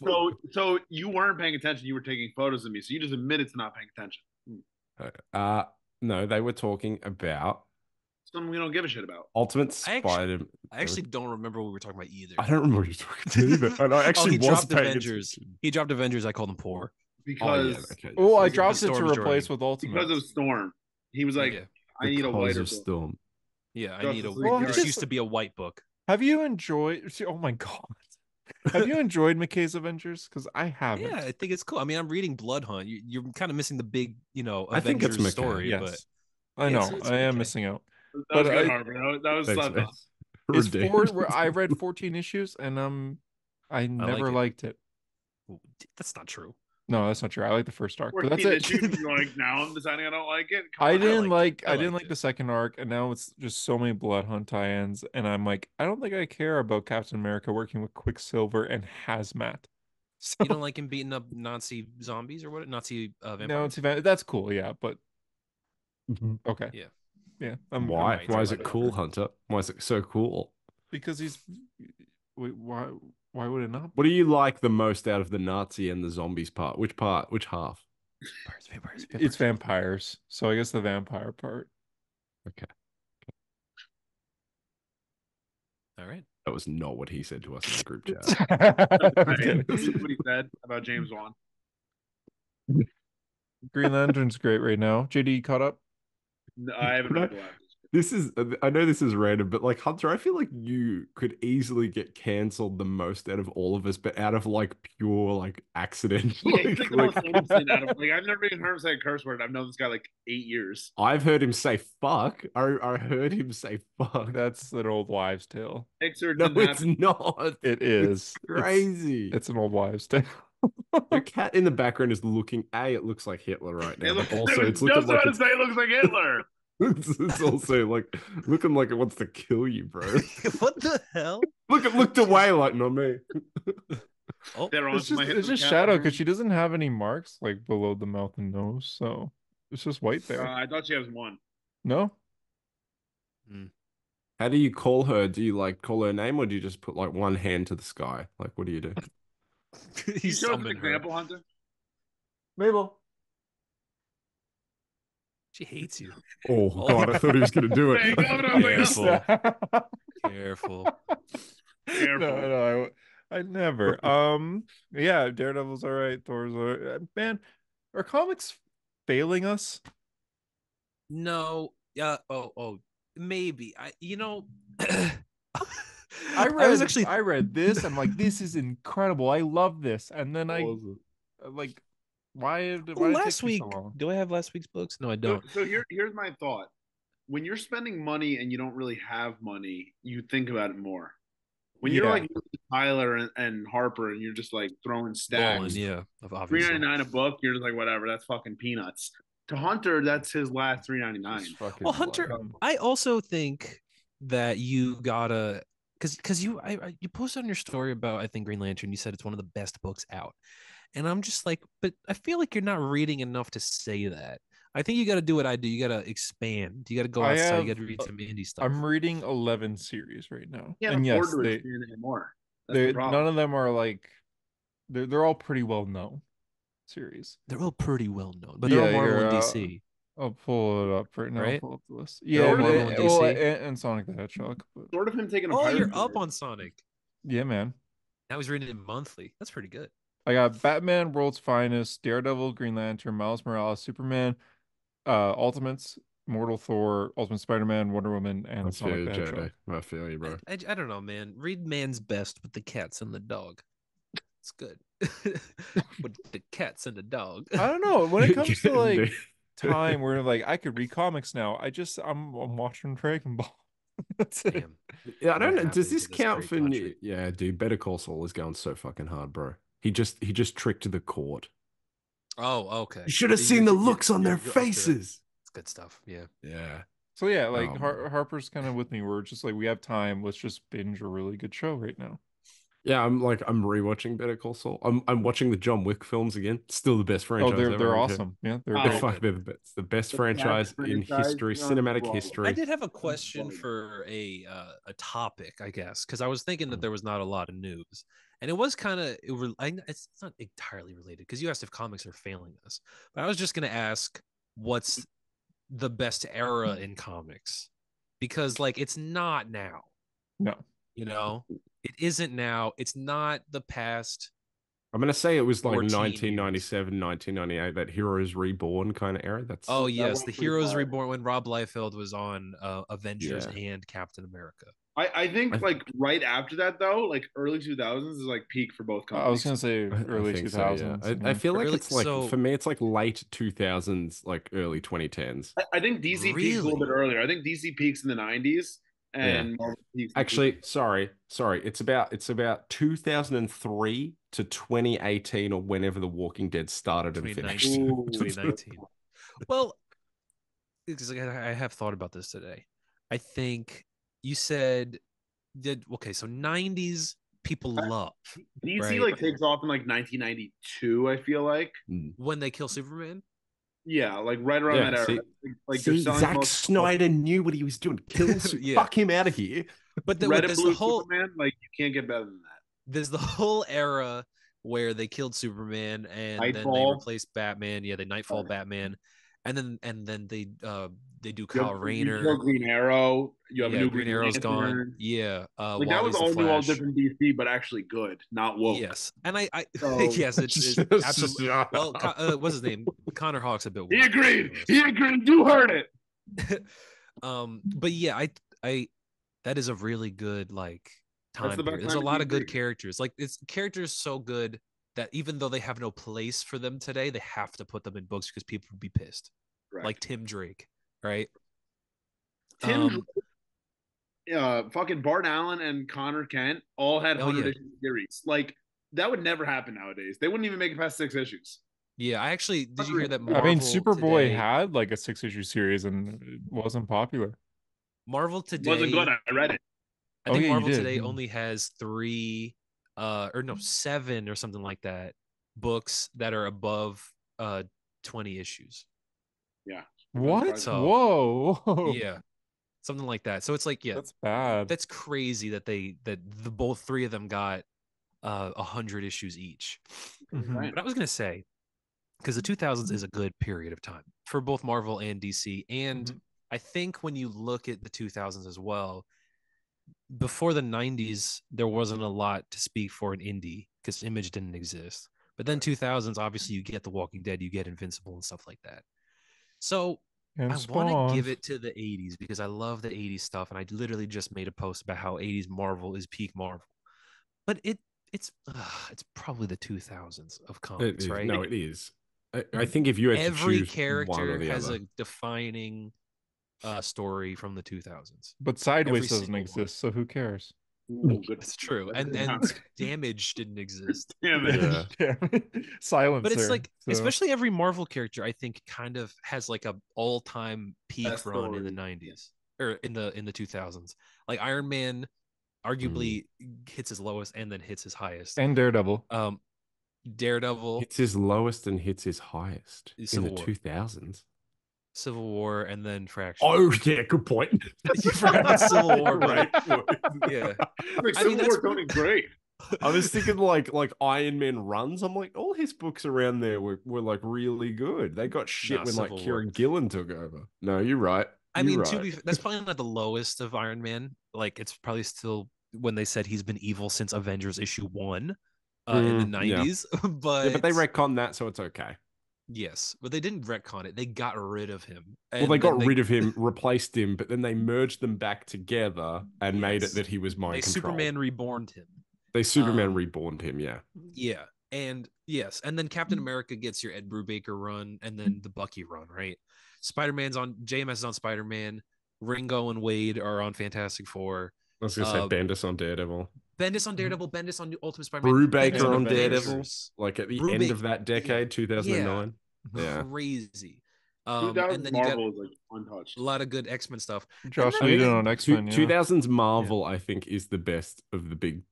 so so you weren't paying attention. You were taking photos of me. So you just admitted to not paying attention. Uh no, they were talking about something we don't give a shit about. Ultimate Spider-Man. I actually don't remember what we were talking about either. I don't remember what you were talking about either. And I actually oh, was paying Avengers. Attention. He dropped Avengers. I called him poor. Because... Oh, yeah, okay. oh I dropped it to replace with Ultimate. Because of Storm. He was like, yeah. I need a whiter book. Storm. Yeah, I Justice need a... Well, this just... used to be a white book. Have you enjoyed... Oh, my God. Have you enjoyed McKay's Avengers? Because I haven't. Yeah, I think it's cool. I mean, I'm reading Blood Hunt. You're, you're kind of missing the big, you know, Avengers I think it's McKay, story. Yes. But I know. It's, it's I am McKay. Missing out. That but was good, I, Harper. That was... That was It's four, where I read fourteen issues and um, I never I like it. liked it. That's not true. No, that's not true. I like the first arc. But that's it. Like now, I'm deciding I don't like it. I didn't like. I didn't like the second arc, and now it's just so many Blood Hunt tie-ins, and I'm like, I don't think I care about Captain America working with Quicksilver and Hazmat. So, you don't like him beating up Nazi zombies or what? Nazi uh, vampires. No, that's cool. Yeah, but okay. Yeah. yeah. I'm, why? I'm why is it cool, Hunter? Why is it so cool? Because he's... Wait, why Why would it not? What do you like the most out of the Nazi and the zombies part? Which part? Which half? Vampires, vampires, vampires. It's vampires. So I guess the vampire part. Okay. All right. That was not what he said to us in the group chat. What he said about James Wan. Green Lantern's great right now. J D caught up? No, I haven't. No. This is, I know this is random, but like Hunter, I feel like you could easily get cancelled the most out of all of us, but out of like pure like accident. Yeah, like, like, like, out of, like, I've never even heard him say a curse word. I've known this guy like eight years. I've heard him say fuck. I, I heard him say fuck. That's an old wives' tale. No, it's not. It is. It's crazy. It's, it's an old wives' tale. The cat in the background is looking. A, it looks like Hitler right now. It looks, also, it's looking like it's, it looks like Hitler. It's, it's also like looking like it wants to kill you, bro. What the hell? Look, it looked away like not me. Oh, it's just, it's just shadow because she doesn't have any marks like below the mouth and nose, so it's just white there. Uh, I thought she has one. No. Hmm. How do you call her? Do you like call her name, or do you just put like one hand to the sky? Like, what do you do? He showed an example, Hunter. Mabel. She hates you. Oh, oh God, I thought he was going to do it. Careful. Careful. Careful. No, no, I, I never. Um, yeah, Daredevil's all right. Thor's all right. Man, are comics failing us? No. Yeah. Uh, oh, oh, maybe. I. You know... I read, I was actually... I read this. I'm like, this is incredible. I love this. And then I... Like... Why, why well, last week? So do I have last week's books? No, I don't. So, so here, here's my thought: when you're spending money and you don't really have money, you think about it more. When yeah. you're like Tyler and, and Harper, and you're just like throwing stacks, yeah, three ninety nine a book, you're just like whatever, that's fucking peanuts. To Hunter, that's his last three ninety nine. Well, Hunter, blood. I also think that you gotta because because you I, I you posted on your story about I think Green Lantern. You said it's one of the best books out. And I'm just like, but I feel like you're not reading enough to say that. I think you got to do what I do. You got to expand. You got to go outside. Have, you got to read some indie stuff. I'm reading eleven series right now. Yeah, and yes, they, anymore. They, the none of them are like, they're, they're all pretty well known series. They're all pretty well known, but they're yeah, all Marvel and D C. Uh, I'll pull it up right now. Right? Pull up the list. Yeah, yeah Marvel and, D C. Well, and, and Sonic the Hedgehog. But... Sort of him taking a oh, you're up on Sonic. Yeah, man. I was reading it monthly. That's pretty good. I got Batman, World's Finest, Daredevil, Green Lantern, Miles Morales, Superman, uh, Ultimates, Mortal Thor, Ultimate Spider-Man, Wonder Woman, and Sonic the Hedgehog. I feel you, bro. I, I, I don't know, man. Read man's best with the cats and the dog. It's good. With the cats and the dog. I don't know. When it comes to like time where like I could read comics now, I just I'm, I'm watching Dragon Ball. That's it. Damn. Yeah, I don't know. Does this count for new? Yeah, dude. Better Call Saul is going so fucking hard, bro. He just he just tricked the court. Oh, okay. You should have seen the looks on their faces. It's good stuff. Yeah. Yeah. So yeah, like um, Har Harper's kind of with me. We're just like, we have time. Let's just binge a really good show right now. Yeah, I'm like I'm rewatching Better Call Saul. I'm I'm watching the John Wick films again. Still the best franchise. Oh, they're they're awesome. Too. Yeah, they're oh, fuck, okay. they're the best. The best the franchise, franchise in history, cinematic well, history. I did have a question for a uh, a topic, I guess, because I was thinking that there was not a lot of news. And it was kind of, it, it's not entirely related because you asked if comics are failing us. But I was just going to ask, what's the best era in comics? Because, like, it's not now. No. You know? It isn't now. It's not the past. I'm going to say it was like nineteen ninety-seven, nineteen ninety-eight, that Heroes Reborn kind of era. That's Oh, yes. The Heroes Reborn when Rob Liefeld was on uh, Avengers yeah. and Captain America. I, I think like right after that though, like early two thousands is like peak for both companies. I was gonna say early two thousands. So, yeah. I, I feel like early, it's like so... for me, it's like late two thousands, like early twenty tens. I, I think D C really? peaks a little bit earlier. I think D C peaks in the nineties and yeah. Marvel peaks. Actually, peaks. sorry, sorry, it's about it's about two thousand and three to twenty eighteen or whenever The Walking Dead started and finished. Twenty nineteen. Well, because I have thought about this today. I think. You said, did okay? So nineties people love D C right? like takes off in like nineteen ninety-two. I feel like when they kill Superman. Yeah, like right around yeah, that see, era. Like see, Zack most- Snyder knew what he was doing. Kill him, yeah. Fuck him out of here. But the, Red and Blue the whole Superman, like you can't get better than that. There's the whole era where they killed Superman and Nightfall. Then they replaced Batman. Yeah, they Nightfall oh. Batman, and then and then they uh they do Kyle you, Rayner. You Green Arrow. You have yeah, a new Green, Green Arrow's Lantern. Gone. Yeah, uh, like that was all new, all different D C, but actually good, not woke. Yes, and I, I so, yes, it's, it's absolutely. Well, uh, what's his name? Connor Hawk's a bit. He agreed. He agreed. You heard it. um, but yeah, I, I, that is a really good like. Time the There's time a lot of good characters. Like it's characters so good that even though they have no place for them today, they have to put them in books because people would be pissed. Right. Like Tim Drake, right? Tim, um, Drake, uh, fucking Bart Allen and Connor Kent all had hundred oh, yeah. issue series. Like that would never happen nowadays. They wouldn't even make it past six issues. Yeah, I actually did. You hear that? Marvel I mean, Superboy today, had like a six issue series and it wasn't popular. Marvel today wasn't good. I read it. I think oh, yeah, Marvel today only has three uh, or no, seven or something like that books that are above uh, twenty issues. Yeah. What? So, whoa, whoa. Yeah. Something like that. So it's like, yeah, that's bad. That's crazy that they that the both three of them got uh, one hundred issues each. Mm-hmm. Right. But I was going to say, because the two thousands is a good period of time for both Marvel and D C. And mm-hmm. I think when you look at the two thousands as well, before the nineties, there wasn't a lot to speak for an indie because Image didn't exist. But then two thousands, obviously, you get The Walking Dead, you get Invincible and stuff like that. So and I want to give it to the eighties because I love the eighties stuff. And I literally just made a post about how eighties Marvel is peak Marvel. But it it's uh, it's probably the two thousands of comics, right? No, it is. I, I think if you had every to character has other. a defining... Uh, story from the two thousands, but Sideways Every doesn't exist, one. So who cares? Ooh, it's true, and and Damage didn't exist. Damage, yeah. Silencer. But it's like, so. Especially every Marvel character, I think, kind of has like a all-time peak That's run in the nineties or in the in the two thousands. Like Iron Man, arguably mm. hits his lowest and then hits his highest, and Daredevil. Um, Daredevil hits his lowest and hits his highest Civil in the War. two thousands. Civil War and then Fraction. Oh yeah, good point. Civil War, right? Yeah, like, Civil I mean, War that's... going great. I was thinking like like Iron Man runs. I'm like, all his books around there were, were like really good. They got shit nah, when Civil like War. Kieran Gillen took over. No, you're right. You're I mean, right. to be that's probably not the lowest of Iron Man. Like it's probably still when they said he's been evil since Avengers issue one uh, mm, in the nineties. Yeah. But yeah, but they retconned that, so it's okay. Yes, but they didn't retcon it. They got rid of him. And well, they got they... rid of him, replaced him, but then they merged them back together and yes. made it that he was mind they controlled. They Superman reborned him. They Superman um, reborned him, yeah. Yeah, and yes, and then Captain America gets your Ed Brubaker run and then the Bucky run, right? Spider-Man's on, J M S is on Spider-Man, Ringo and Wade are on Fantastic Four. I was going to um, say Bendis on Daredevil. Bendis on Daredevil, Bendis on Ultimate Spider-Man. Brubaker on Daredevil, like at the Brubaker. End of that decade, two thousand nine. Yeah. Crazy. Um, two thousands and then Marvel you got is like untouched. A lot of good X-Men stuff. Josh Whedon on X-Men, yeah. two thousands Marvel, yeah. I think, is the best of the big...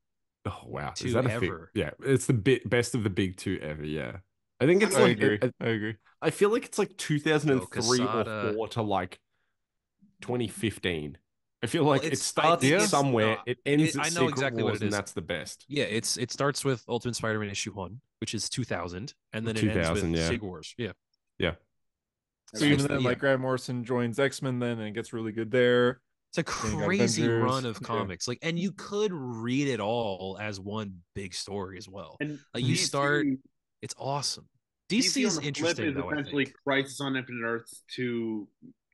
Oh, wow. Two is that ever. A yeah, it's the bit best of the big two ever, yeah. I think it's I like... Agree. A, I agree. I feel like it's like two thousand three oh, or four to like twenty fifteen. I feel like well, it starts I, somewhere, it ends. It, at I know exactly Wars, what it is. And that's the best. Yeah, it's it starts with Ultimate Spider-Man issue one, which is two thousand, and then it ends with yeah. Secret Wars. Yeah, yeah. So, so even then, yeah. like Grant Morrison joins X-Men, then and it gets really good there. It's a crazy run of comics, yeah. like, and you could read it all as one big story as well. And like D C, you start, it's awesome. D C is interesting though. Essentially, Crisis on Infinite Earths to.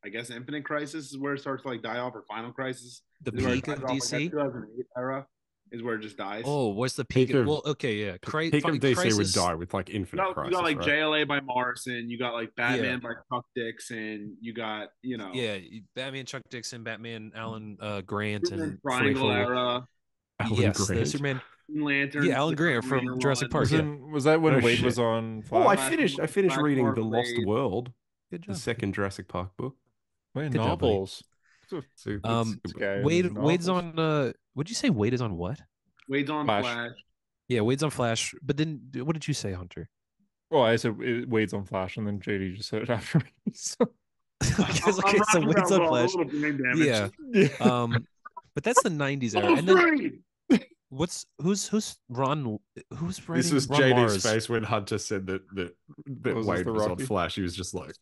I guess Infinite Crisis is where it starts to like die off, or Final Crisis. The peak of D C, like two thousand eight era, is where it just dies. Oh, what's the peak? peak of, of, well, okay, yeah. Cri- peak of D C Crisis. Would die with like Infinite you got, Crisis. You got like right? J L A by Morrison. You got like Batman yeah. by Chuck Dixon. You got you know yeah, Batman Chuck Dixon, Batman Alan uh, Grant, Superman and Triangle era. Alan yes, Grant. The Superman Lantern. Yeah, Alan Grant from Grant Jurassic Park. Was, yeah. in, was that when oh, Wade shit. Was on? Fly? Oh, I finished. I finished Black reading Park The Lost Blade. World, the second Jurassic Park book. Wait, novels. Job, um, Wade, novels. Wade's on. Uh, what'd you say? Wade is on what? Wade's on Flash. Flash. Yeah, Wade's on Flash. But then, what did you say, Hunter? Well, I said it, Wade's on Flash, and then J D just said it after me. So. I guess, okay, so Wade's on Flash. Yeah. yeah. Um, but that's the nineties era. And then, what's who's who's Ron? Who's writing? This is J D's face when Hunter said that that, that was Wade was on Flash. He was just like,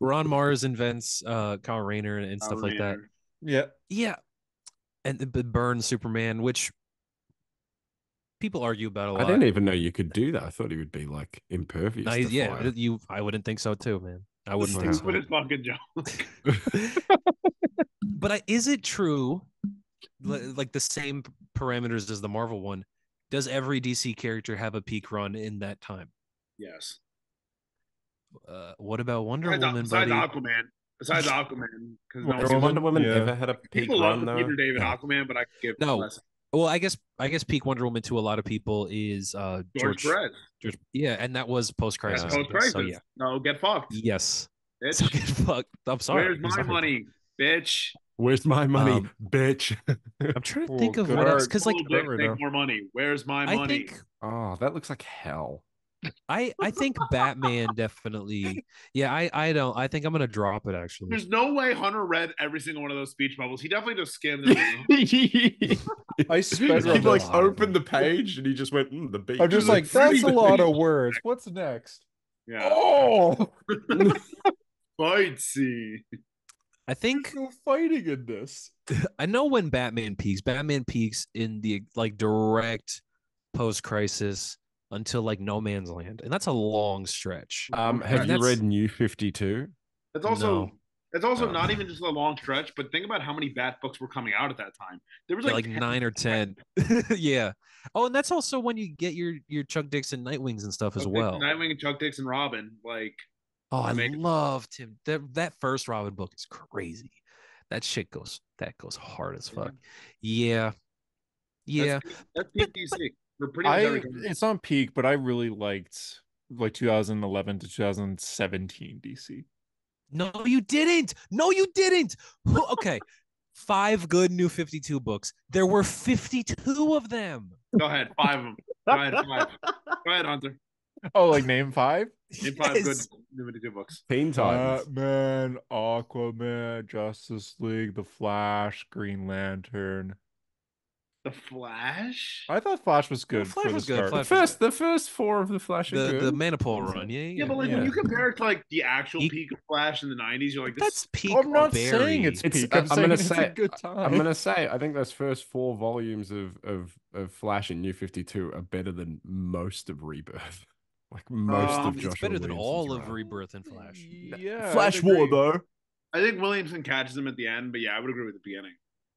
Ron Mars invents uh, Kyle Rayner and, and stuff Rainer. like that. Yeah, yeah, and the burn Superman, which people argue about a lot. I didn't even know you could do that. I thought he would be like impervious. No, yeah, fire. you. I wouldn't think so too, man. I wouldn't think so. What a fucking joke. But I, is it true? Like the same parameters as the Marvel one. Does every D C character have a peak run in that time? Yes. Uh, what about Wonder besides, Woman? Besides buddy? Aquaman. Besides Aquaman, because well, no, Wonder Woman yeah. ever had a peak people run. Love Peter David yeah. Aquaman, but I could give no. Less. Well, I guess I guess peak Wonder Woman to a lot of people is uh, George, George, George Yeah, and that was post crisis. Post crisis. So, yeah. No, get fucked. Yes. So get fucked. I'm sorry. Where's my sorry. money, bitch? Where's my money, um, bitch? I'm trying to think oh, of God. what else because like take more money. Where's my I money? Think, oh, that looks like hell. I I think Batman definitely. Yeah, I I don't. I think I'm gonna drop it actually. There's no way Hunter read every single one of those speech bubbles. He definitely just skimmed it. I spent he like lot, opened man. the page and he just went mm, the beat. I'm just like that's a lot of words. What's next? Yeah. Oh, fight scene. I think no fighting in this. I know when Batman peaks. Batman peaks in the like direct post-crisis until like No Man's Land, and that's a long stretch. Um, have and you read New fifty-two? That's also no. that's also uh, not even just a long stretch, but think about how many Bat books were coming out at that time. There was like, like nine or ten. Yeah. Oh, and that's also when you get your your Chuck Dixon Nightwings and stuff Chuck as well. Dixon, Nightwing and Chuck Dixon Robin, like. Oh, I love Tim. That, that first Robin book is crazy. That shit goes that goes hard as fuck. Yeah. Yeah. That's, that's P D C. We're pretty I, it's on peak, but I really liked like twenty eleven to twenty seventeen D C. No, you didn't. No, you didn't. Okay. Five good New fifty-two books. There were fifty-two of them. Go ahead. Five of them. Go ahead. Five. Go ahead, Hunter. Oh, like name five? Name yes. five good, limited good books. Teen Titans. Batman, Aquaman, Justice League, The Flash, Green Lantern. The Flash? I thought Flash was good. The Flash for was the good. Flash the first, was good. The first four of the Flash. The, good. the Manipole run. Yeah, yeah. Yeah, but like yeah. when you compare it to like the actual you, peak of Flash in the nineties, you're like, this that's peak. I'm not Barry. saying it's peak. It's, I'm, I'm saying gonna it's say, a good time. I'm gonna say I think those first four volumes of of of Flash and New fifty-two are better than most of Rebirth. Like most um, of Joshua it's better Williamson's than all run. of Rebirth and Flash. Yeah, Flash War though. I think Williamson catches him at the end, but yeah, I would agree with the beginning.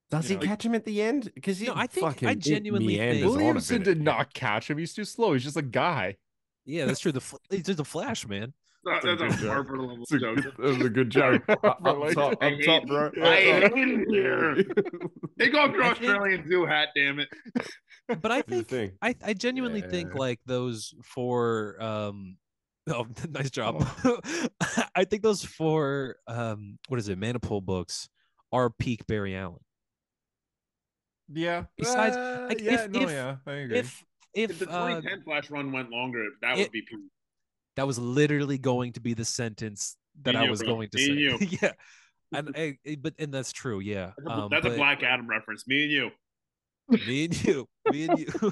Does you he know, catch like, him at the end? Because he no, I think I genuinely think Williamson did not catch him. He's too slow. He's just a guy. Yeah, that's true. The he's just a Flash man. That's, that's, that's a, a Harper level joke. That was a good joke. Up top, I hate, top, bro. I hate it here. Take off your Australian zoo hat, damn it. But I think I, I genuinely yeah. think like those four. Um, oh, nice job. Oh. I think those four. Um, what is it? Manipole books are peak Barry Allen. Yeah. Besides, uh, like, yeah, if, no, if, yeah, I agree. If, if, if the twenty ten uh, Flash run went longer, that it, would be peak. That was literally going to be the sentence that I was going to say. Yeah, and I, but and that's true. Yeah, um, that's but, a Black Adam reference. Me and you. Me and you, me and you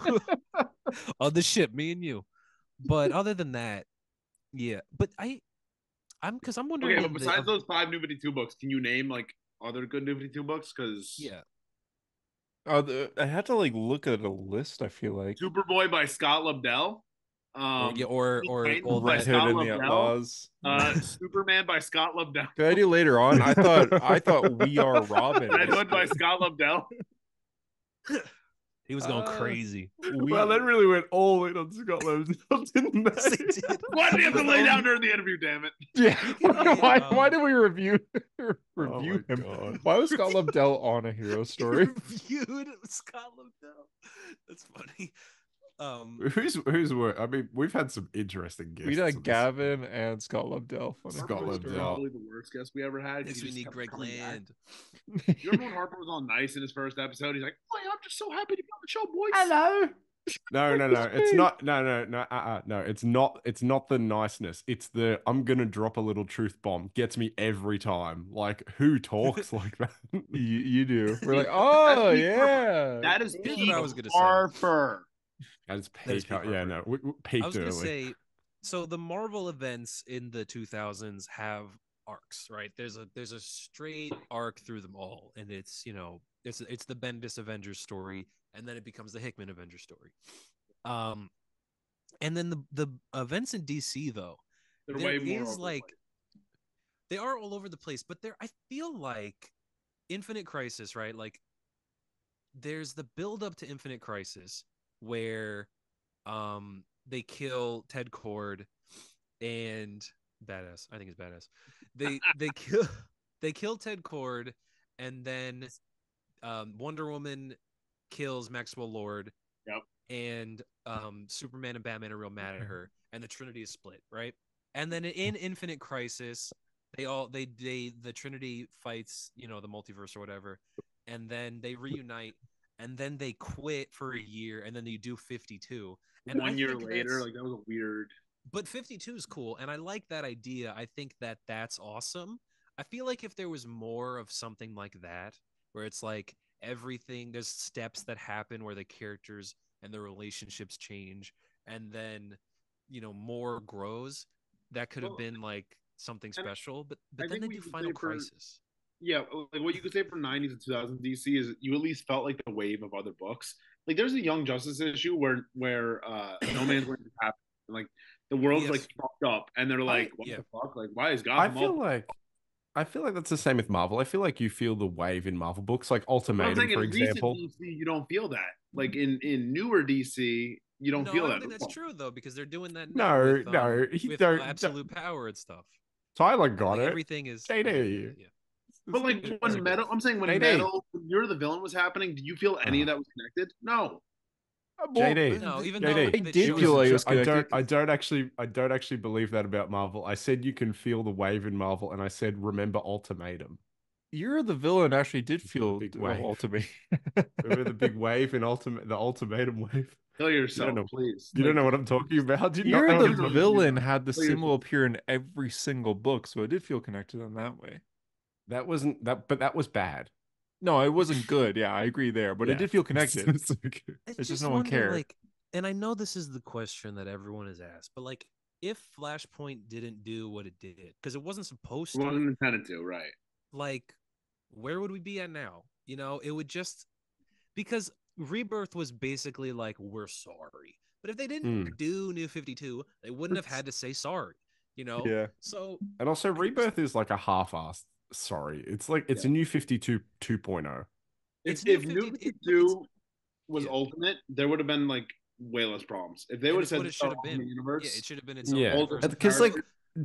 on the ship, me and you. But other than that, yeah. But I, I'm because I'm wondering. Okay, but besides the, those five New fifty-two books, can you name like other good New fifty-two books? Because yeah, uh, the, I had to like look at a list. I feel like Superboy by Scott Lobdell. Um, yeah, or or old by Scott in the Outlaws. Uh, Superman by Scott Lobdell. Did I do later on? I thought I thought We Are Robin. Red Hood by Scott Lobdell. He was going uh, crazy. We, well, that really went all in on Scotland. Didn't they? They did. Why did you have to lay down during the interview? Damn it! Yeah. yeah why? Um, why did we review review oh him? God. Why was Scott Lobdell on A Hero Story? Reviewed Scott Lobdell. That's funny. Um, who's who's work? I mean, we've had some interesting guests. We had Gavin this. and Scott Lobdell. Funny. Scott Lobdell, probably the worst guest we ever had. Yes, we need Greg Land. You remember when Harper was on Nice in his first episode? He's like, "Boy, I'm just so happy to be on the show, boys." Hello. No, no, no. It's not. No, no, no. Uh-uh, no, it's not. It's not the niceness. It's the I'm gonna drop a little truth bomb. Gets me every time. Like, who talks like that? you, you do. We're like, oh yeah. That is Pete Harper. That is Pete. Yeah, no. We, we peaked I was gonna early. say. So the Marvel events in the two thousands have arcs, right? There's a there's a straight arc through them all, and it's you know it's it's the Bendis Avengers story. And then it becomes the Hickman Avengers story. Um, and then the the events in D C, though, they're way more is like the they are all over the place. But there, I feel like Infinite Crisis, right? Like there's the build up to Infinite Crisis where um, they kill Ted Kord and badass. I think it's badass. They they kill they kill Ted Kord, and then um, Wonder Woman kills Maxwell Lord, yep. and um, Superman and Batman are real mad at her, and the Trinity is split, right? And then in Infinite Crisis, they all they they the Trinity fights, you know, the multiverse or whatever, and then they reunite, and then they quit for a year, and then they do fifty-two. And one I year later, like that was weird. But fifty-two is cool, and I like that idea. I think that that's awesome. I feel like if there was more of something like that, where it's like. Everything there's steps that happen where the characters and the relationships change, and then you know more grows. That could have well, been like something special, but but I then they do Final Crisis. For, yeah, like what you could say for nineties and two thousands D C is you at least felt like the wave of other books. Like there's a Young Justice issue where where uh, No Man's Land is happening, like the world's yes. like fucked up, and they're like, I, what yeah. the fuck? Like why is God? I feel up? like. I feel like that's the same with Marvel. I feel like you feel the wave in Marvel books, like Ultimatum, well, like for example. In D C, you don't feel that. Like in, in newer D C, you don't no, feel I don't that. I think that's true, though, because they're doing that now. No, with, um, no. He with don't, Absolute don't. Power and stuff. Tyler got like, it. Everything is... They do. Yeah. But like when metal, I'm saying when J D. metal, when You're the Villain was happening, did you feel any uh, of that was connected? No. J D, no, even J D. though I don't, I don't actually, I don't actually believe that about Marvel. I said you can feel the wave in Marvel, and I said remember Ultimatum. You're the Villain actually did feel the wave. Ultimate. Remember the big wave in Ultimate, the Ultimatum wave. Kill yourself, you know, please. You like, don't know what I'm talking about. You You're not, the Villain had the symbol appear in every single book, so I did feel connected in that way. That wasn't that, but that was bad. No, it wasn't good. Yeah, I agree there, but yeah. it did feel connected. It's, it's, it's just, just no one cared. Like, and I know this is the question that everyone has asked, but like, if Flashpoint didn't do what it did, because it wasn't supposed to, it wasn't intended to, right? Like, where would we be at now? You know, it would just because Rebirth was basically like, we're sorry. But if they didn't mm. do New fifty-two, they wouldn't have had to say sorry. You know? Yeah. So and also, Rebirth is like a half-assed. Sorry, it's like it's yeah. a New fifty-two 2.0. If, if New fifty-two was yeah. Ultimate, there would have been like way less problems. If they would have said it should have been universe, yeah, it should have been its own yeah. universe. Because like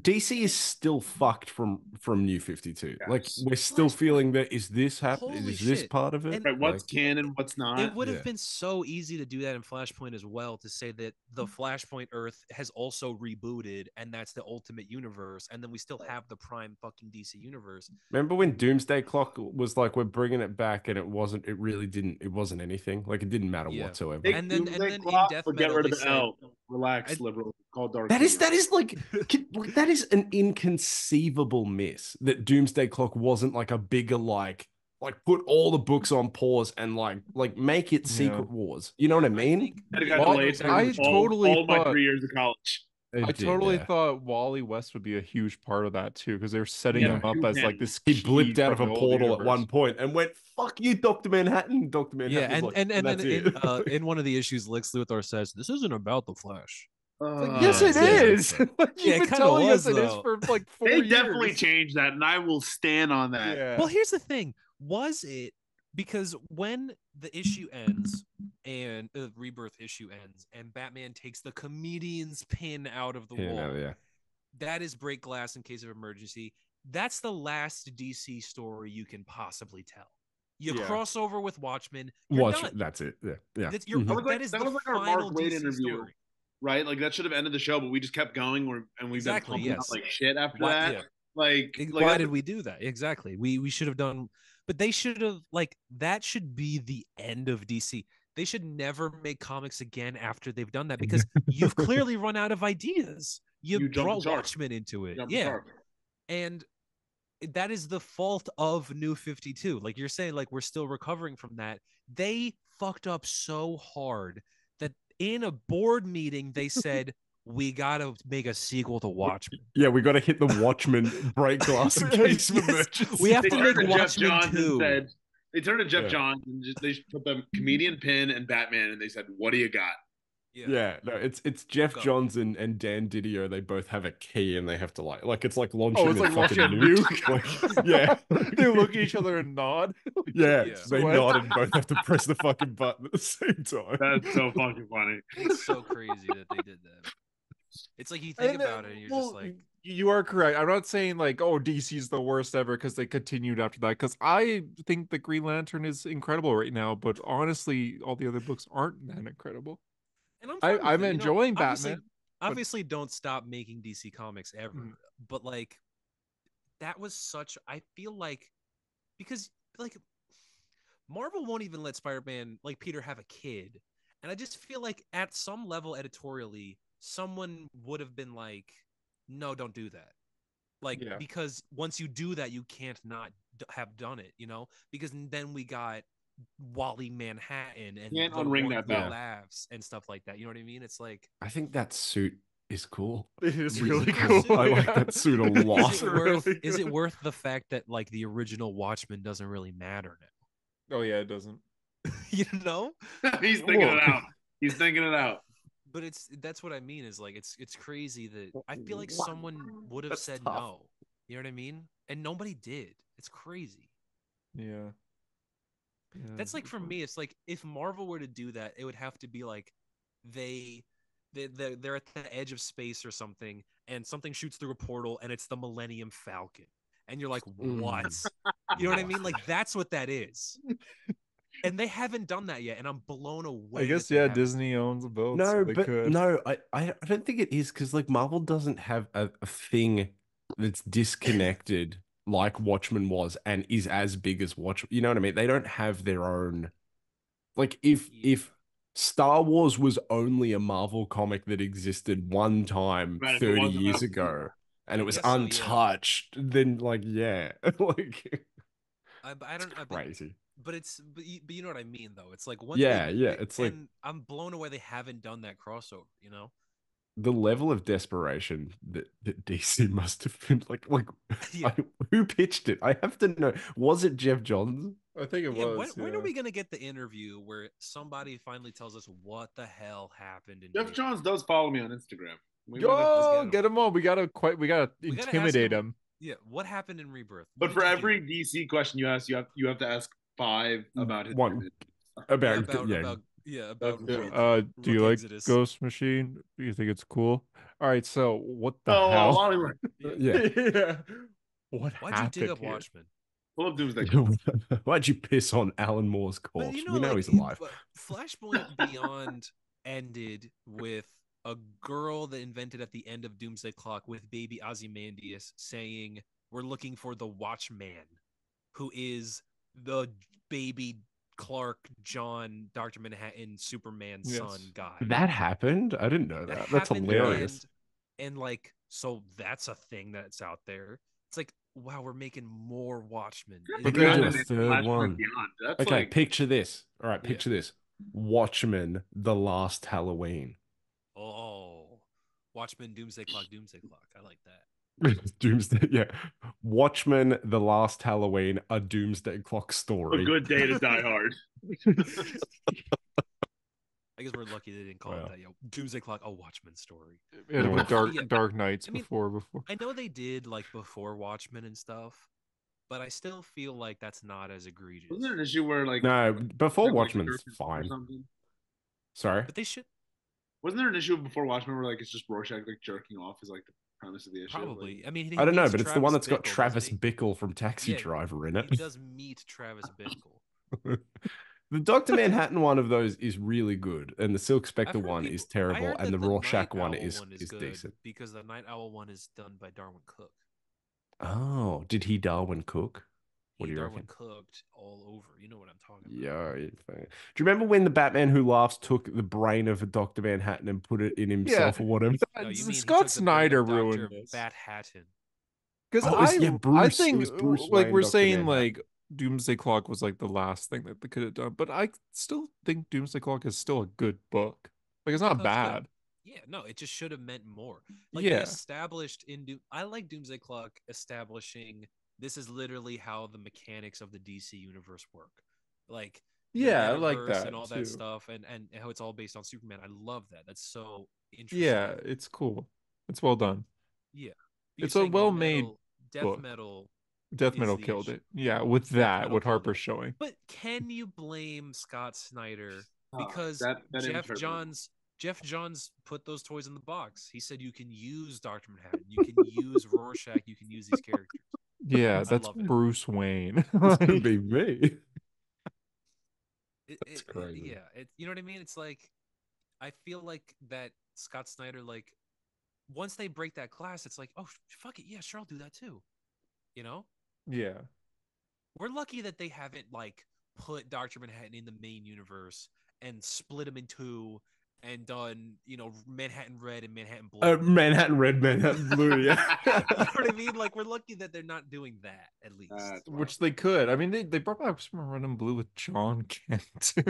D C is still fucked from from New fifty-two. Yes. Like we're still feeling that is this happening? Is this shit. part of it? And, right, what's like, canon? What's not? It would have yeah. been so easy to do that in Flashpoint as well. To say that the Flashpoint Earth has also rebooted, and that's the Ultimate Universe, and then we still have the Prime fucking D C Universe. Remember when Doomsday Clock was like, we're bringing it back, and it wasn't. It really didn't. It wasn't anything. Like it didn't matter yeah. whatsoever. Take and then, and then Clock in Death Metal, get rid of the L. Relax, I, liberal. Call Dark. That is. That is like. Can, like that is an inconceivable miss that Doomsday Clock wasn't like a bigger like like put all the books on pause and like like make it Secret yeah. Wars. You know what I mean? I, well, I totally all, all thought, my three years of college. I did, totally yeah. thought Wally West would be a huge part of that too because they were setting yeah, him up as like this. He blipped out of a portal universe. At one point and went "fuck you, Doctor Manhattan." Doctor Manhattan. Yeah, and like, and and, and, and in, uh, in one of the issues, Lex Luthor says, "This isn't about the Flash." Like, yes, it uh, is. Yeah, like, you've yeah, been telling was, us it though. is for like four they years. They definitely changed that, and I will stand on that. Yeah. Well, here's the thing: was it because when the issue ends and the uh, Rebirth issue ends, and Batman takes the comedian's pin out of the yeah, wall, no, yeah. that is break glass in case of emergency. That's the last D C story you can possibly tell. You yeah. cross over with Watchmen. Watch. Done. That's it. Yeah, yeah. That's, you're, mm-hmm. that is that was the like our final Mark Waid interview. Story. Right, like that should have ended the show, but we just kept going, or and we've exactly, been pumping yes. out like shit after why, that. Yeah. Like, why like, did we do that? Exactly, we we should have done, but they should have like that should be the end of D C. They should never make comics again after they've done that, because you've clearly run out of ideas. You, you draw Watchmen into it. Jump yeah. Dark. And that is the fault of New fifty-two. Like you're saying, like we're still recovering from that. They fucked up so hard that in a board meeting, they said, we got to make a sequel to Watchmen. Yeah, we got to hit the Watchmen break glass in case of yes. emergency. We have they to make Watchmen two. Said, they turned to Jeff yeah. Johns and just, they put them Comedian Pin and Batman, and they said, what do you got? Yeah. yeah, no, it's it's Jeff Go. Johns and, and Dan Didio. They both have a key, and they have to like, like it's like launching oh, it's a like fucking nuke. Like, yeah, they look at each other and nod. Yeah, yeah. they what? nod and both have to press the fucking button at the same time. That's so fucking funny. It's so crazy that they did that. It's like you think and, about it, and you're well, just like, you are correct. I'm not saying like, oh, D C's the worst ever because they continued after that. Because I think the Green Lantern is incredible right now, but honestly, all the other books aren't that incredible. And I'm, I, I'm enjoying know, Batman. Obviously, but... obviously, don't stop making D C Comics ever. Mm. But like, that was such. I feel like because like Marvel won't even let Spider-Man like Peter have a kid, and I just feel like at some level editorially, someone would have been like, "No, don't do that." Like yeah. because once you do that, you can't not have done it. You know, because then we got Wally Manhattan and yeah, unring that bell laughs and stuff like that. You know what I mean? It's like I think that suit is cool. It is really cool. Suit, I yeah. like that suit a lot. Is it, worth, really is it worth the fact that like the original Watchmen doesn't really matter now? Oh yeah, it doesn't. You know? He's thinking Whoa. it out. He's thinking it out. But it's that's what I mean. Is like it's it's crazy that I feel like what? someone would have that's said tough. no. You know what I mean? And nobody did. It's crazy. Yeah. Yeah. That's like for me, it's like if Marvel were to do that, it would have to be like they, they, they're, they're at the edge of space or something, and something shoots through a portal, and it's the Millennium Falcon. And you're like, what? You know what I mean? Like, that's what that is. And they haven't done that yet, and I'm blown away. I guess, yeah, haven't. Disney owns a boat. No, so they but could. no, I, I don't think it is, because like Marvel doesn't have a, a thing that's disconnected like Watchmen was and is as big as Watchmen. You know what I mean? They don't have their own, like if yeah. if Star Wars was only a Marvel comic that existed one time right, thirty years about... ago and it was yes, untouched, so, yeah. then like yeah, like I, I don't it's crazy. I, but, but it's but you, but you know what I mean though. It's like one yeah thing, yeah. It's like I'm blown away they haven't done that crossover. You know. The level of desperation that, that D C must have been like, like yeah. I, who pitched it? I have to know. Was it Jeff Johns? I think it yeah, was. When, yeah. when are we going to get the interview where somebody finally tells us what the hell happened? In Jeff Japan? Johns does follow me on Instagram. We Yo, get him. get him on. We got to quite. We got to intimidate him, him. Yeah, what happened in Rebirth? What but for every do? D C question you ask, you have you have to ask five about it. One about, about yeah. About, Yeah, about yeah. Rick, uh, do Rick you Exodus. like Ghost Machine? Do you think it's cool? All right, so what the oh, hell? Hollywood. yeah. yeah, what Why'd happened? Why'd you dig up here? Watchmen? Pull up Doomsday. Why'd you piss on Alan Moore's corpse? You know, we know like, he's alive. Flashpoint Beyond ended with a girl that invented at the end of Doomsday Clock with baby Ozymandias saying, "We're looking for the Watchman, who is the baby." Clark, John, Doctor Manhattan, Superman's yes. son guy. That happened? I didn't know that. that. That's hilarious. And, and like, so that's a thing that's out there. It's like, wow, we're making more Watchmen. But the third one. Okay, like... picture this. All right, picture yeah. this. Watchmen, The Last Halloween. Oh. Watchmen, Doomsday Clock, Doomsday Clock. I like that. Doomsday, yeah. Watchmen, The Last Halloween, a Doomsday Clock story. A good day to die hard. I guess we're lucky they didn't call wow. it that. Yo, Doomsday Clock, a Watchmen story. Yeah, like Dark yeah. Dark Nights I mean, before before. I know they did like before Watchmen and stuff, but I still feel like that's not as egregious. Wasn't there an issue where like no before like, Watchmen's fine? Sorry, but they should. Wasn't there an issue before Watchmen where like it's just Rorschach like jerking off is like the premise of the issue? Probably. Like, I mean, I don't know, but it's Travis the one that's got Bickle, Travis Bickle from Taxi yeah, Driver in it. He does meet Travis Bickle. The Doctor Manhattan one of those is really good, and the Silk Spectre one people, is terrible, and the, the Rorschach one, one is, is, is decent because the Night Owl one is done by Darwin Cook. Oh, did he Darwin Cook? What do you reckon? Cooked all over. You know what I'm talking about. Yeah. Do you remember when the Batman Who Laughs took the brain of a Doctor Manhattan and put it in himself yeah. or whatever? No, Scott Snyder ruined this. Manhattan. Because oh, I, yeah, I think, like, Wayne, we're Doctor saying, Manhattan. like, Doomsday Clock was, like, the last thing that they could have done. But I still think Doomsday Clock is still a good book. Like, it's not no, bad. It's not, yeah, no, it just should have meant more. Like, yeah. established in Doom. I like Doomsday Clock establishing. This is literally how the mechanics of the D C universe work. Like, yeah, I like that and all too. that stuff, and and how it's all based on Superman. I love that. That's so interesting. Yeah, it's cool. It's well done. Yeah, You're it's a well-made death book. metal. Death metal killed issue. it. Yeah, with that, what Harper's showing. But can you blame Scott Snyder because uh, that, that Jeff Johns? Jeff Johns put those toys in the box. He said you can use Doctor Manhattan, you can use Rorschach, you can use these characters. Yeah, that's Bruce Wayne. That's gonna be me. It, that's it, crazy. Yeah, it, you know what I mean? It's like, I feel like that Scott Snyder, like, once they break that glass, it's like, oh, fuck it. Yeah, sure, I'll do that too. You know? Yeah. We're lucky that they haven't, like, put Doctor Manhattan in the main universe and split him in two and done, you know, Manhattan Red and Manhattan Blue. Uh, Manhattan Red, Manhattan Blue, yeah. You know what I mean? Like, we're lucky that they're not doing that, at least. Uh, Which they could. I mean, they, they brought back Superman Red and Blue with John Kent, too.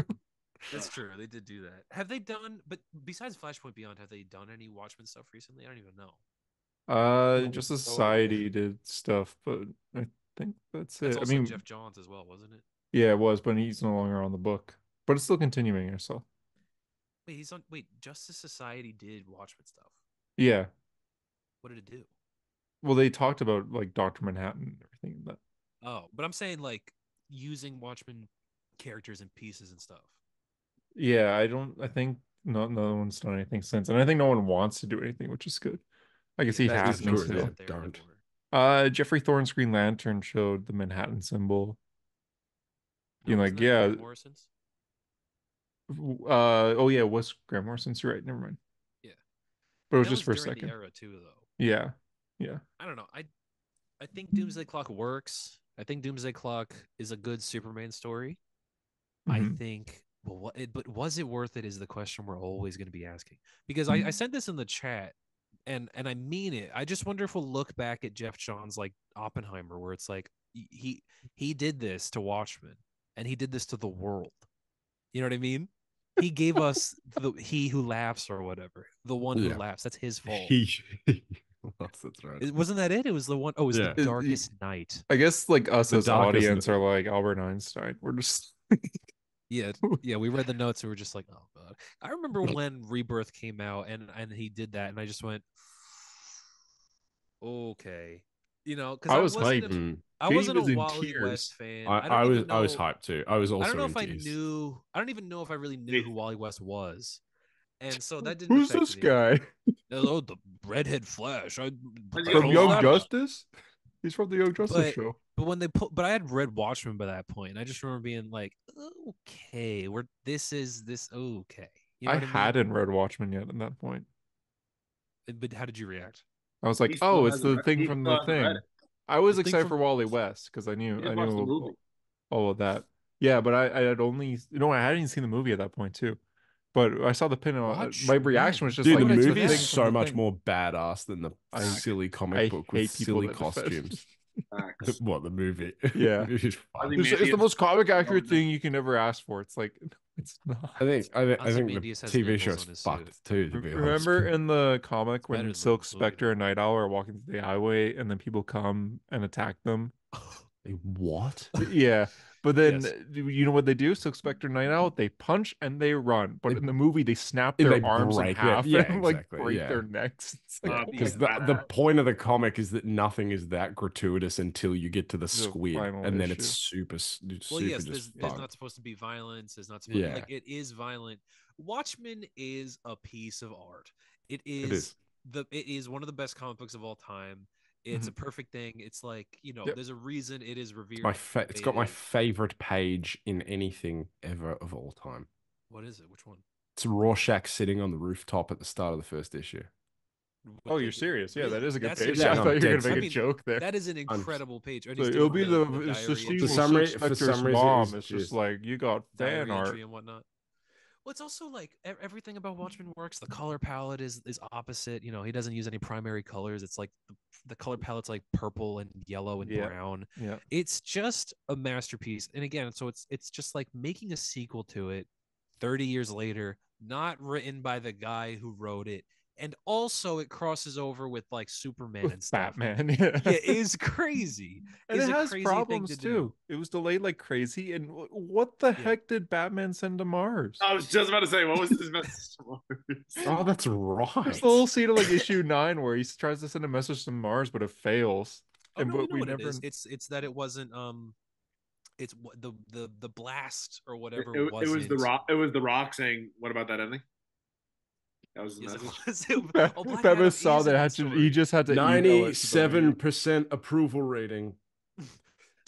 That's true. They did do that. Have they done, but besides Flashpoint Beyond, have they done any Watchmen stuff recently? I don't even know. Uh, Just the Society did stuff, but I think that's it. That's also I mean, Jeff Johns as well, wasn't it? Yeah, it was, but he's no longer on the book. But it's still continuing yourself. Wait, he's on. Wait, Justice Society did Watchmen stuff. Yeah. What did it do? Well, they talked about, like, Doctor Manhattan and everything. But... Oh, but I'm saying, like, using Watchmen characters and pieces and stuff. Yeah, I don't. I think no, no one's done anything since, and I think no one wants to do anything, which is good. I guess yeah, he has things to do. Uh, Jeffrey Thorne's Green Lantern showed the Manhattan symbol. You no, know, like yeah. Morrison's? Uh oh yeah, it was Grant Morrison's, you're right, never mind. Yeah, but it was that just was for a second. The era too, though. Yeah, yeah. I don't know. I, I think Doomsday Clock works. I think Doomsday Clock is a good Superman story. Mm-hmm. I think, but what? It, but was it worth it? Is the question we're always going to be asking. Because mm-hmm. I, I sent this in the chat, and and I mean it. I just wonder if we'll look back at Jeff Johns like Oppenheimer, where it's like he he did this to Watchmen, and he did this to the world. You know what I mean? He gave us the he who laughs or whatever. The one who yeah. laughs. That's his fault. He, he laughs, that's right. It, wasn't that it? It was the one. Oh, it was yeah. the it, darkest it, night. I guess like us the as audience night. are like Albert Einstein. We're just yeah, yeah. We read the notes and we we're just like, oh god. I remember when Rebirth came out and and he did that, and I just went, okay, you know, because I, I was hyped. I he wasn't was a Wally tears. West fan. I, I, I was know, I was hyped too. I was also I don't know if tears. I knew I don't even know if I really knew who Wally West was. And so that didn't Who's this me. guy? Oh, the redhead Flash. I, from Young Justice? He's from the Young Justice but, show. But when they put but I had read Watchmen by that point. And I just remember being like, okay, we're this is this okay. You know I, I mean? hadn't read Watchmen yet at that point. But how did you react? I was like, he's oh, it's the thing from the thing. Reddit. I was excited for Wally West because I knew I knew all of that. Yeah, but I, I had only no, I hadn't even seen the movie at that point too. But I saw the pin. My reaction was just dude, like the movie is so much more badass than the silly comic book with silly costumes. What the movie? Yeah, it's, it's the most comic accurate thing you can ever ask for. It's like no, it's not. I think I think, I think the T V show is fucked too. To be Remember honest. in the comic when Silk Spectre and Night Owl are walking through the highway and then people come and attack them. What? Yeah, but then yes. you know what they do? Silk Spectre, Night Owl, they punch and they run. But in the movie, they snap their they arms in half yeah, and like exactly. break yeah. their necks. Because like, oh, the, the point of the comic is that nothing is that gratuitous until you get to the, the squid, and issue. then it's super. It's well, super yes, there's, there's not supposed to be violence. It's not supposed yeah. to, like it is violent. Watchmen is a piece of art. It is, it is. the it is one of the best comic books of all time. It's mm-hmm. a perfect thing. It's like, you know, yep. there's a reason it is revered. My fa- it's got my favorite page in anything ever of all time. What is it? Which one? It's Rorschach sitting on the rooftop at the start of the first issue. Oh, you're serious? Yeah, that is a good page. Yeah, I thought you were going to make I a mean, joke there. That is an incredible page. So it'll be the, the, it's the sequel summary, for some reason. It's just like, you got fan art and whatnot. Well, it's also like everything about Watchmen works. The color palette is is opposite. You know, he doesn't use any primary colors. It's like the, the color palette's like purple and yellow and yeah. brown. Yeah, it's just a masterpiece. And again, so it's it's just like making a sequel to it thirty years later, not written by the guy who wrote it. And also, it crosses over with like Superman with and stuff. Batman. Yeah, yeah, is crazy. And it's it has crazy problems thing to too. Do. It was delayed like crazy. And what the yeah. heck did Batman send to Mars? I was just about to say, what was his message to Mars? Oh, that's right. There's the little scene of like issue nine where he tries to send a message to Mars, but it fails. Oh, and no, but we never. It is. It's it's that it wasn't um. It's the the the blast or whatever. It, it, wasn't. It was the rock. It was the rock saying, "What about that ending?" That was the yes, message. Oh, Batman saw that had to, he just had to ninety-seven percent approval rating.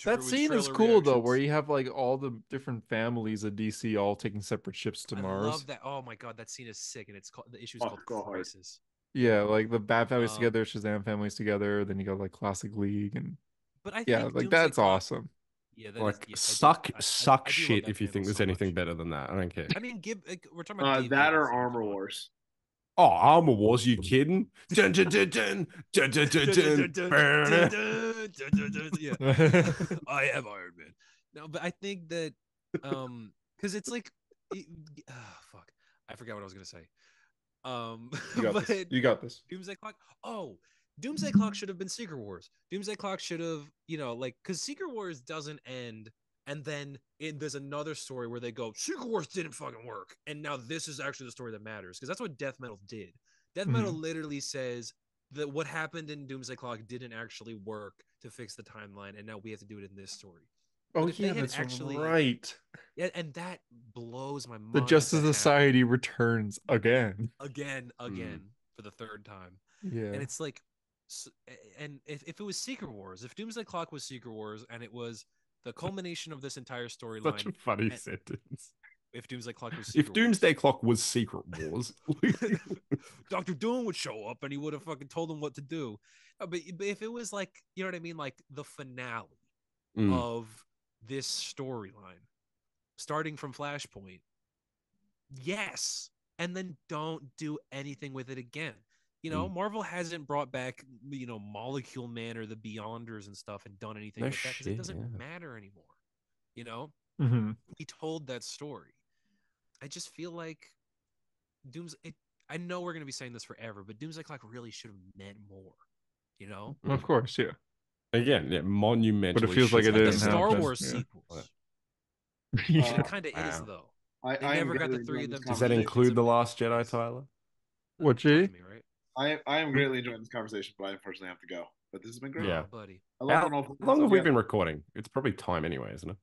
That scene is cool reactions. Though, where you have like all the different families of D C all taking separate ships to I Mars. I love that. Oh my god, that scene is sick, and it's called the issue's oh, called Crisis. Yeah, like the Bat families um, together, Shazam families together. Then you got like Classic League, and but I think yeah, like that's like, awesome. Yeah, that like is, yeah, suck, I, suck I, I shit. If you think there's so anything much. Better than that, I don't care. I mean, give like, we're talking about uh, that or Armor Wars. Oh, Armor Wars, you kidding? Dun, dun, dun, dun, dun, dun, dun, dun, dun, dun. Yeah. I am Iron Man. No, but I think that um because it's like it, oh, fuck. I forgot what I was gonna say. Um You got, but this. You got this. Doomsday Clock. Oh, Doomsday Clock should have been Secret Wars. Doomsday Clock should have, you know, like because Secret Wars doesn't end. And then it, there's another story where they go, Secret Wars didn't fucking work. And now this is actually the story that matters. Because that's what Death Metal did. Death Metal mm-hmm. literally says that what happened in Doomsday Clock didn't actually work to fix the timeline. And now we have to do it in this story. Oh, yeah, that's actually, right. Yeah, and that blows my mind. The Justice Society happened. Returns again. Again, again, mm. for the third time. Yeah. And it's like, and if, if it was Secret Wars, if Doomsday Clock was Secret Wars and it was the culmination of this entire storyline. Such line, a funny and, sentence. If Doomsday Clock was Secret If Doomsday Wars. Clock was Secret Wars. Doctor Doom would show up and he would have fucking told him what to do. But, but if it was like, you know what I mean? Like the finale mm. of this storyline, starting from Flashpoint. Yes. And then don't do anything with it again. You know, mm. Marvel hasn't brought back, you know, Molecule Man or the Beyonders and stuff and done anything no with that because it doesn't yeah. matter anymore. You know, mm-hmm. he told that story. I just feel like Dooms. It, I know we're going to be saying this forever, but Doomsday Clock really should have meant more, you know? Of course, yeah. Again, yeah, monumental. But it feels like it is. Like Star Wars yeah. sequels. Yeah. Uh, it kind of wow. is, though. I, I never got the three of them. Does that include The Last Jedi, Tyler? What, G? I, I am greatly enjoying this conversation, but I unfortunately have to go. But this has been great. Yeah, buddy. How long have we been recording? It's probably time anyway, isn't it?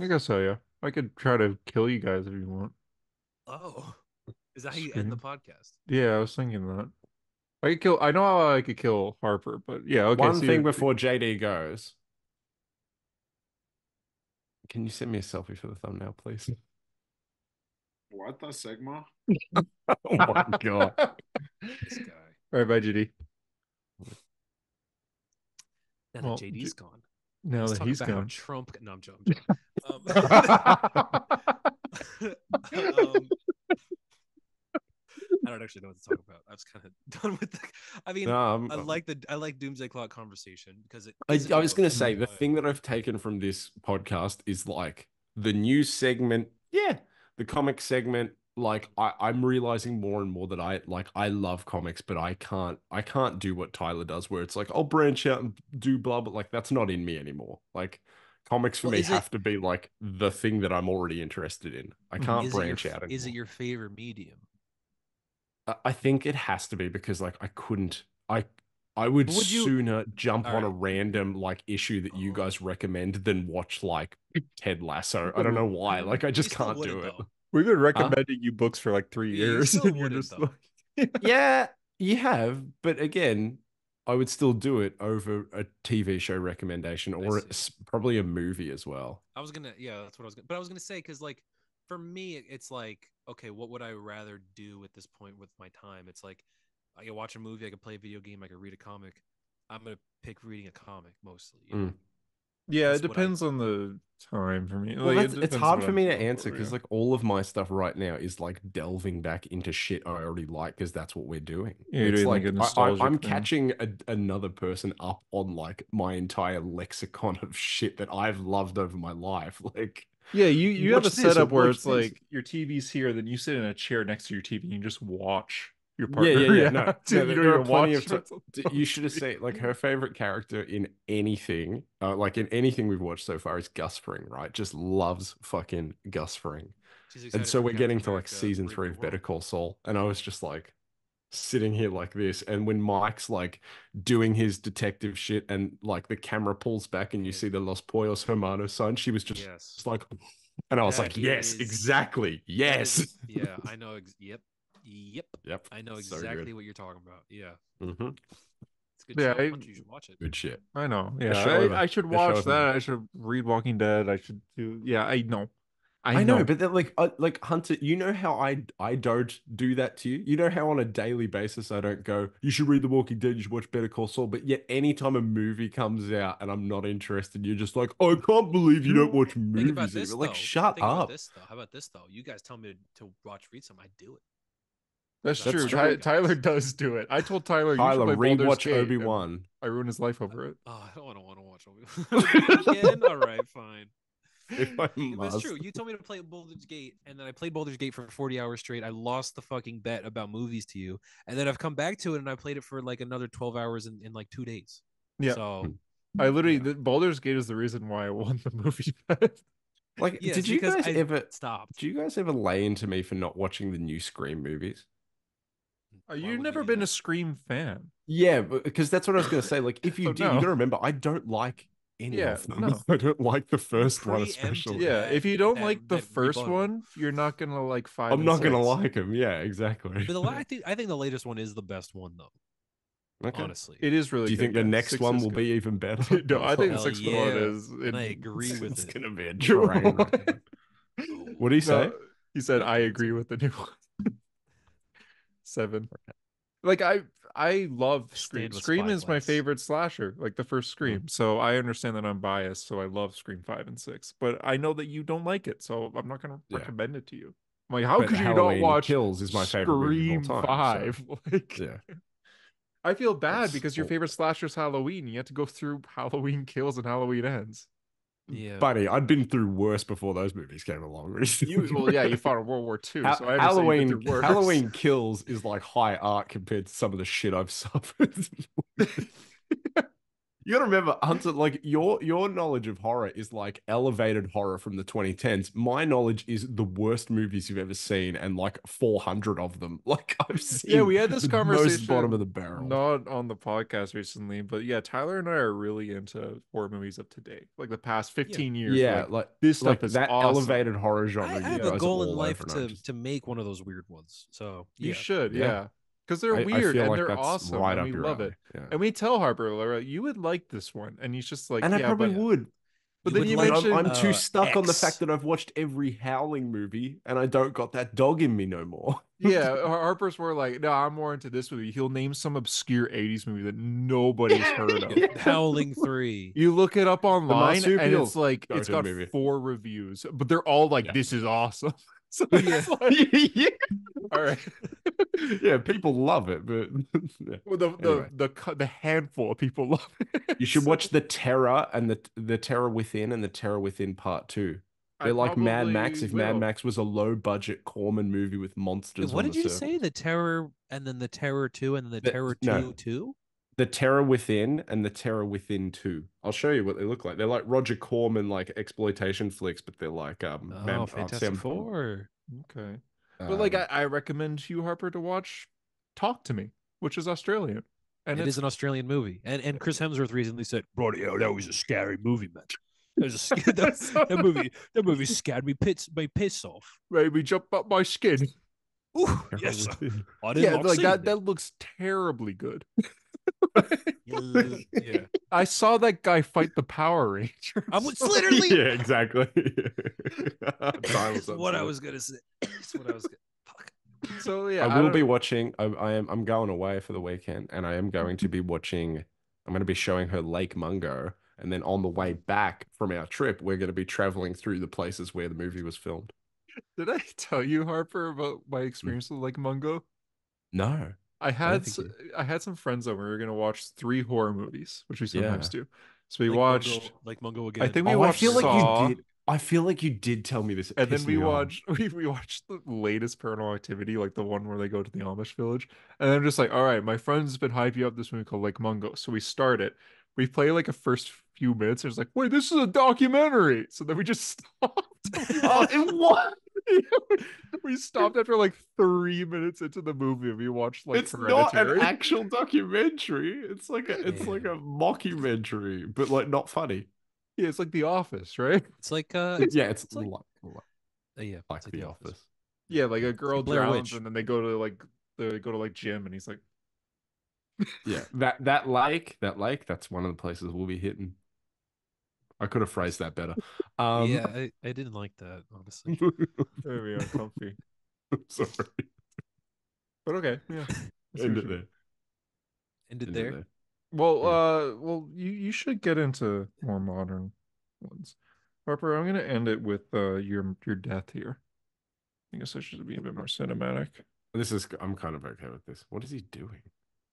I guess so, yeah. I could try to kill you guys if you want. Oh. Is that how you end the podcast? Yeah, I was thinking that. I could kill I know how I could kill Harper, but yeah, okay. One thing before J D goes. Can you send me a selfie for the thumbnail, please? What the Sigma? Oh my god. This guy. All right, bye, J D. Now well, that J D's J- gone. Now that he's gone. Trump. No, I'm joking. Um, um, I don't actually know what to talk about. I was kind of done with. The, I mean, no, I'm, I like the I like Doomsday Clock conversation because it. I, I was going to say the thing that I've taken from this podcast is like the news segment. Yeah, the comic segment. Like I, I'm realizing more and more that I like I love comics, but I can't I can't do what Tyler does, where it's like I'll branch out and do blah, but like that's not in me anymore. Like comics for well, me have it, to be like the thing that I'm already interested in. I can't branch your, out. Anymore. Is it your favorite medium? I, I think it has to be because like I couldn't I I would, would sooner you... jump All on right. a random like issue that oh. you guys recommend than watch like Ted Lasso. I don't know why. Like I just can't do it. Though. We've been recommending huh? you books for like three yeah, years. You you're just like, yeah. yeah, you have. But again, I would still do it over a T V show recommendation or probably a movie as well. I was going to, yeah, that's what I was going to, but I was going to say, because like for me, it's like, okay, what would I rather do at this point with my time? It's like, I can watch a movie, I can play a video game, I can read a comic. I'm gonna pick reading a comic mostly. You know? mm. Yeah, that's it depends I... on the time for me. Well, like, it it's hard for me to answer because, yeah. like, all of my stuff right now is like delving back into shit I already like because that's what we're doing. Yeah, it's doing like, like a I, I, I'm thing. catching a, another person up on like my entire lexicon of shit that I've loved over my life. Like, yeah, you you have a setup where it's this. like your T V's here, then you sit in a chair next to your T V and you just watch. Your partner. Yeah, yeah, yeah. No, Dude, no, you, don't watch t- t- you should have said like her favorite character in anything, uh, like in anything we've watched so far is Gus Fring, right? Just loves fucking Gus Fring. And so we're getting to like season three of Better Call Saul, and I was just like sitting here like this, and when Mike's like doing his detective shit, and like the camera pulls back, and you yeah. see the Los Pollos Hermanos sign, she was just, yes. just like, and I was that like, is, yes, exactly, yes, is, yeah, I know, ex- yep. Yep. Yep. I know exactly so what you're talking about. Yeah. Mm-hmm. It's good. Yeah, show. I, you should watch it. Good shit. I know. Yeah. I, I should watch that. I should read Walking Dead. I should do. Yeah. I know. I, I know. know. But then, like, uh, like Hunter, you know how I I don't do that to you. You know how on a daily basis I don't go, you should read The Walking Dead. You should watch Better Call Saul. But yet, anytime a movie comes out and I'm not interested, you're just like, oh, I can't believe you don't watch movies. Think about this, like, shut Think up. About this, how about this though? You guys tell me to, to watch, read some. I do it. That's, That's true. true Ty- Tyler does do it. I told Tyler, you Tyler, should play rewatch Obi-Wan. I ruined his life over it. Oh, I don't want to want to watch Obi-Wan again. All right, fine. That's true. You told me to play Baldur's Gate, and then I played Baldur's Gate for forty hours straight. I lost the fucking bet about movies to you, and then I've come back to it, and I played it for like another twelve hours in, in like two days. Yeah. So I literally, yeah. the, Baldur's Gate is the reason why I won the movie bet. Like, yes, did you guys I ever stop? Do you guys ever lay into me for not watching the new Scream movies? Oh, you've never you been that? a Scream fan. Yeah, because that's what I was going to say. Like, if you oh, do, no. you got to remember, I don't like any yeah, of them. No. I don't like the first Pretty one, especially. Yeah, if you don't that, like the first bottom. one, you're not going to like five I'm not going to like them. Yeah, exactly. But the, I, think, I think the latest one is the best one, though. Okay. Honestly. It is really Do you good, think yeah. the next six one will good. be even better? no, I think the sixth yeah. one is. It, and I agree it's, with it's it. It's going to be a drain. What did he say? He said, I agree with the new one. Seven. Like I I love Scream. Scream is my favorite slasher, like the first Scream. Mm-hmm. So I understand that I'm biased, so I love Scream five and six. But I know that you don't like it, so I'm not gonna yeah. recommend it to you. I'm like, how but could Halloween you not watch Kills is my favorite Scream movie of all time, five? So. Like, yeah. I feel bad That's because cool. your favorite slasher is Halloween. You have to go through Halloween Kills and Halloween Ends. Yeah, buddy, I'd been through worse before those movies came along recently. Well, yeah, you fought in World War Two. Ha- so I Halloween Halloween Kills is like high art compared to some of the shit I've suffered. You gotta remember, Hunter, like your your knowledge of horror is like elevated horror from the twenty tens. My knowledge is the worst movies you've ever seen, and like four hundred of them. Like I've seen. Yeah, we had this conversation most bottom of the barrel. Not on the podcast recently, but yeah, Tyler and I are really into horror movies of today, like the past fifteen yeah. years. Yeah, like, like this stuff like is that awesome. Elevated horror genre. I, I have a goal in life to to make one of those weird ones. So yeah. you should, yeah. yeah. Because they're I, weird I and like they're awesome right and we love alley. it. Yeah. And we tell Harper, Laura, you would like this one. And he's just like, and yeah, I probably but, would. But you then would you like, mentioned... I'm, I'm too uh, stuck X. on the fact that I've watched every Howling movie and I don't got that dog in me no more. Yeah, Harper's more like, no, I'm more into this movie. He'll name some obscure eighties movie that nobody's heard of. Yeah. Howling three. You look it up online and it's like, it's got movie. four reviews. But they're all like, yeah. this is awesome. So yeah. Like, yeah. All right. Yeah, people love it, but yeah. well, the, anyway. the the the handful of people love it. You should so... watch The Terror and the the Terror Within and The Terror Within Part Two. They're I like Mad Max if will. Mad Max was a low budget Corman movie with monsters. What on did the you surface. say? The Terror and then The Terror Two and then The, the Terror Two no. Two. The Terror Within and The Terror Within Two. I'll show you what they look like. They're like Roger Corman like exploitation flicks, but they're like um. Oh, Man- Fantastic Sam- Four. Okay. But um, like I, I recommend Hugh Harper to watch Talk to Me, which is Australian, and it is an Australian movie. And and Chris Hemsworth recently said, "Bro, that was a scary movie, man. That was a sc- that, that movie. That movie scared me pits my piss off. Made me jump up my skin. Ooh, yes, I didn't yeah, like, like that. It. That looks terribly good. yeah. I saw that guy fight the Power Rangers. I was literally yeah, exactly. That's what I was gonna say. That's what I was. Gonna... Fuck. So yeah, I will I be watching. I, I am. I'm going away for the weekend, and I am going to be watching. I'm going to be showing her Lake Mungo, and then on the way back from our trip, we're going to be traveling through the places where the movie was filmed. Did I tell you, Harper, about my experience with Lake Mungo? No, I had. I, you... I had some friends over. We were going to watch three horror movies, which we sometimes yeah. do. So we Lake watched Mungo, Lake Mungo again. I think we oh, watched. I feel like Saw. you did. I feel like you did tell me this. And then we watched we, we watched the latest Paranormal Activity, like the one where they go to the Amish village. And I'm just like, all right, my friend's been hyping up this movie called Lake Mungo. So we start it. We play like a first few minutes. And it's like, wait, this is a documentary. So then we just stopped. Oh, it was. We stopped after like three minutes into the movie. And we watched like it's Hereditary. Not an actual documentary. It's like a, it's yeah. like a mockumentary, but like not funny. Yeah, it's like The Office, right? It's like uh, it's, yeah, it's, it's like, like, like yeah, like, like The Office. Office. Yeah, like a girl like drowns, Witch. and then they go to like they go to like gym, and he's like, yeah, that that lake, that lake, that's one of the places we'll be hitting. I could have phrased that better. Um, yeah, I, I didn't like that honestly. Very uncomfy. I'm sorry, but okay, yeah. End it there. End it there. there. Well, yeah. uh, well, you, you should get into more modern ones, Harper. I'm going to end it with uh, your your death here. I guess I should be a bit more cinematic. This is I'm kind of okay with this. What is he doing?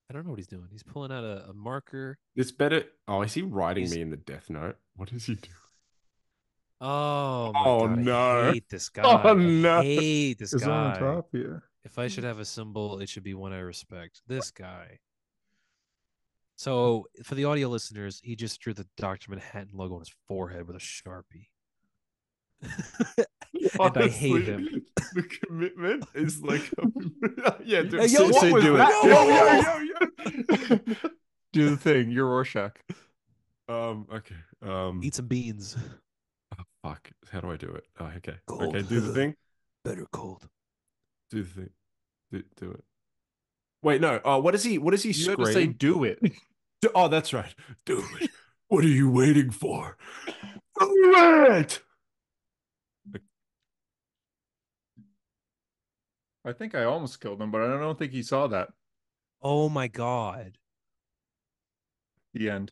I don't know what he's doing. He's pulling out a, a marker. It's better. Oh, is he writing he's... me in the death note? What is he doing? Oh, my oh God, no! I hate this guy. Oh no! I hate this it's guy. On top here. If I should have a symbol, it should be one I respect. This guy. So, for the audio listeners, he just drew the Doctor Manhattan logo on his forehead with a Sharpie. Honestly, and I hate him. The commitment is like... yeah, do it. Hey, yo, what was do it. Yo, yo, yo. Do the thing. You're Rorschach. Um, okay. Um, Eat some beans. Oh, fuck. How do I do it? Oh, okay. Cold. Okay, do the thing. Better cold. Do the thing. Do, do it. Wait, no. Uh, what is he? What is he you scream? Say, do it. Do, oh, that's right. Do it. What are you waiting for? Do it. I think I almost killed him, but I don't think he saw that. Oh my God. The end.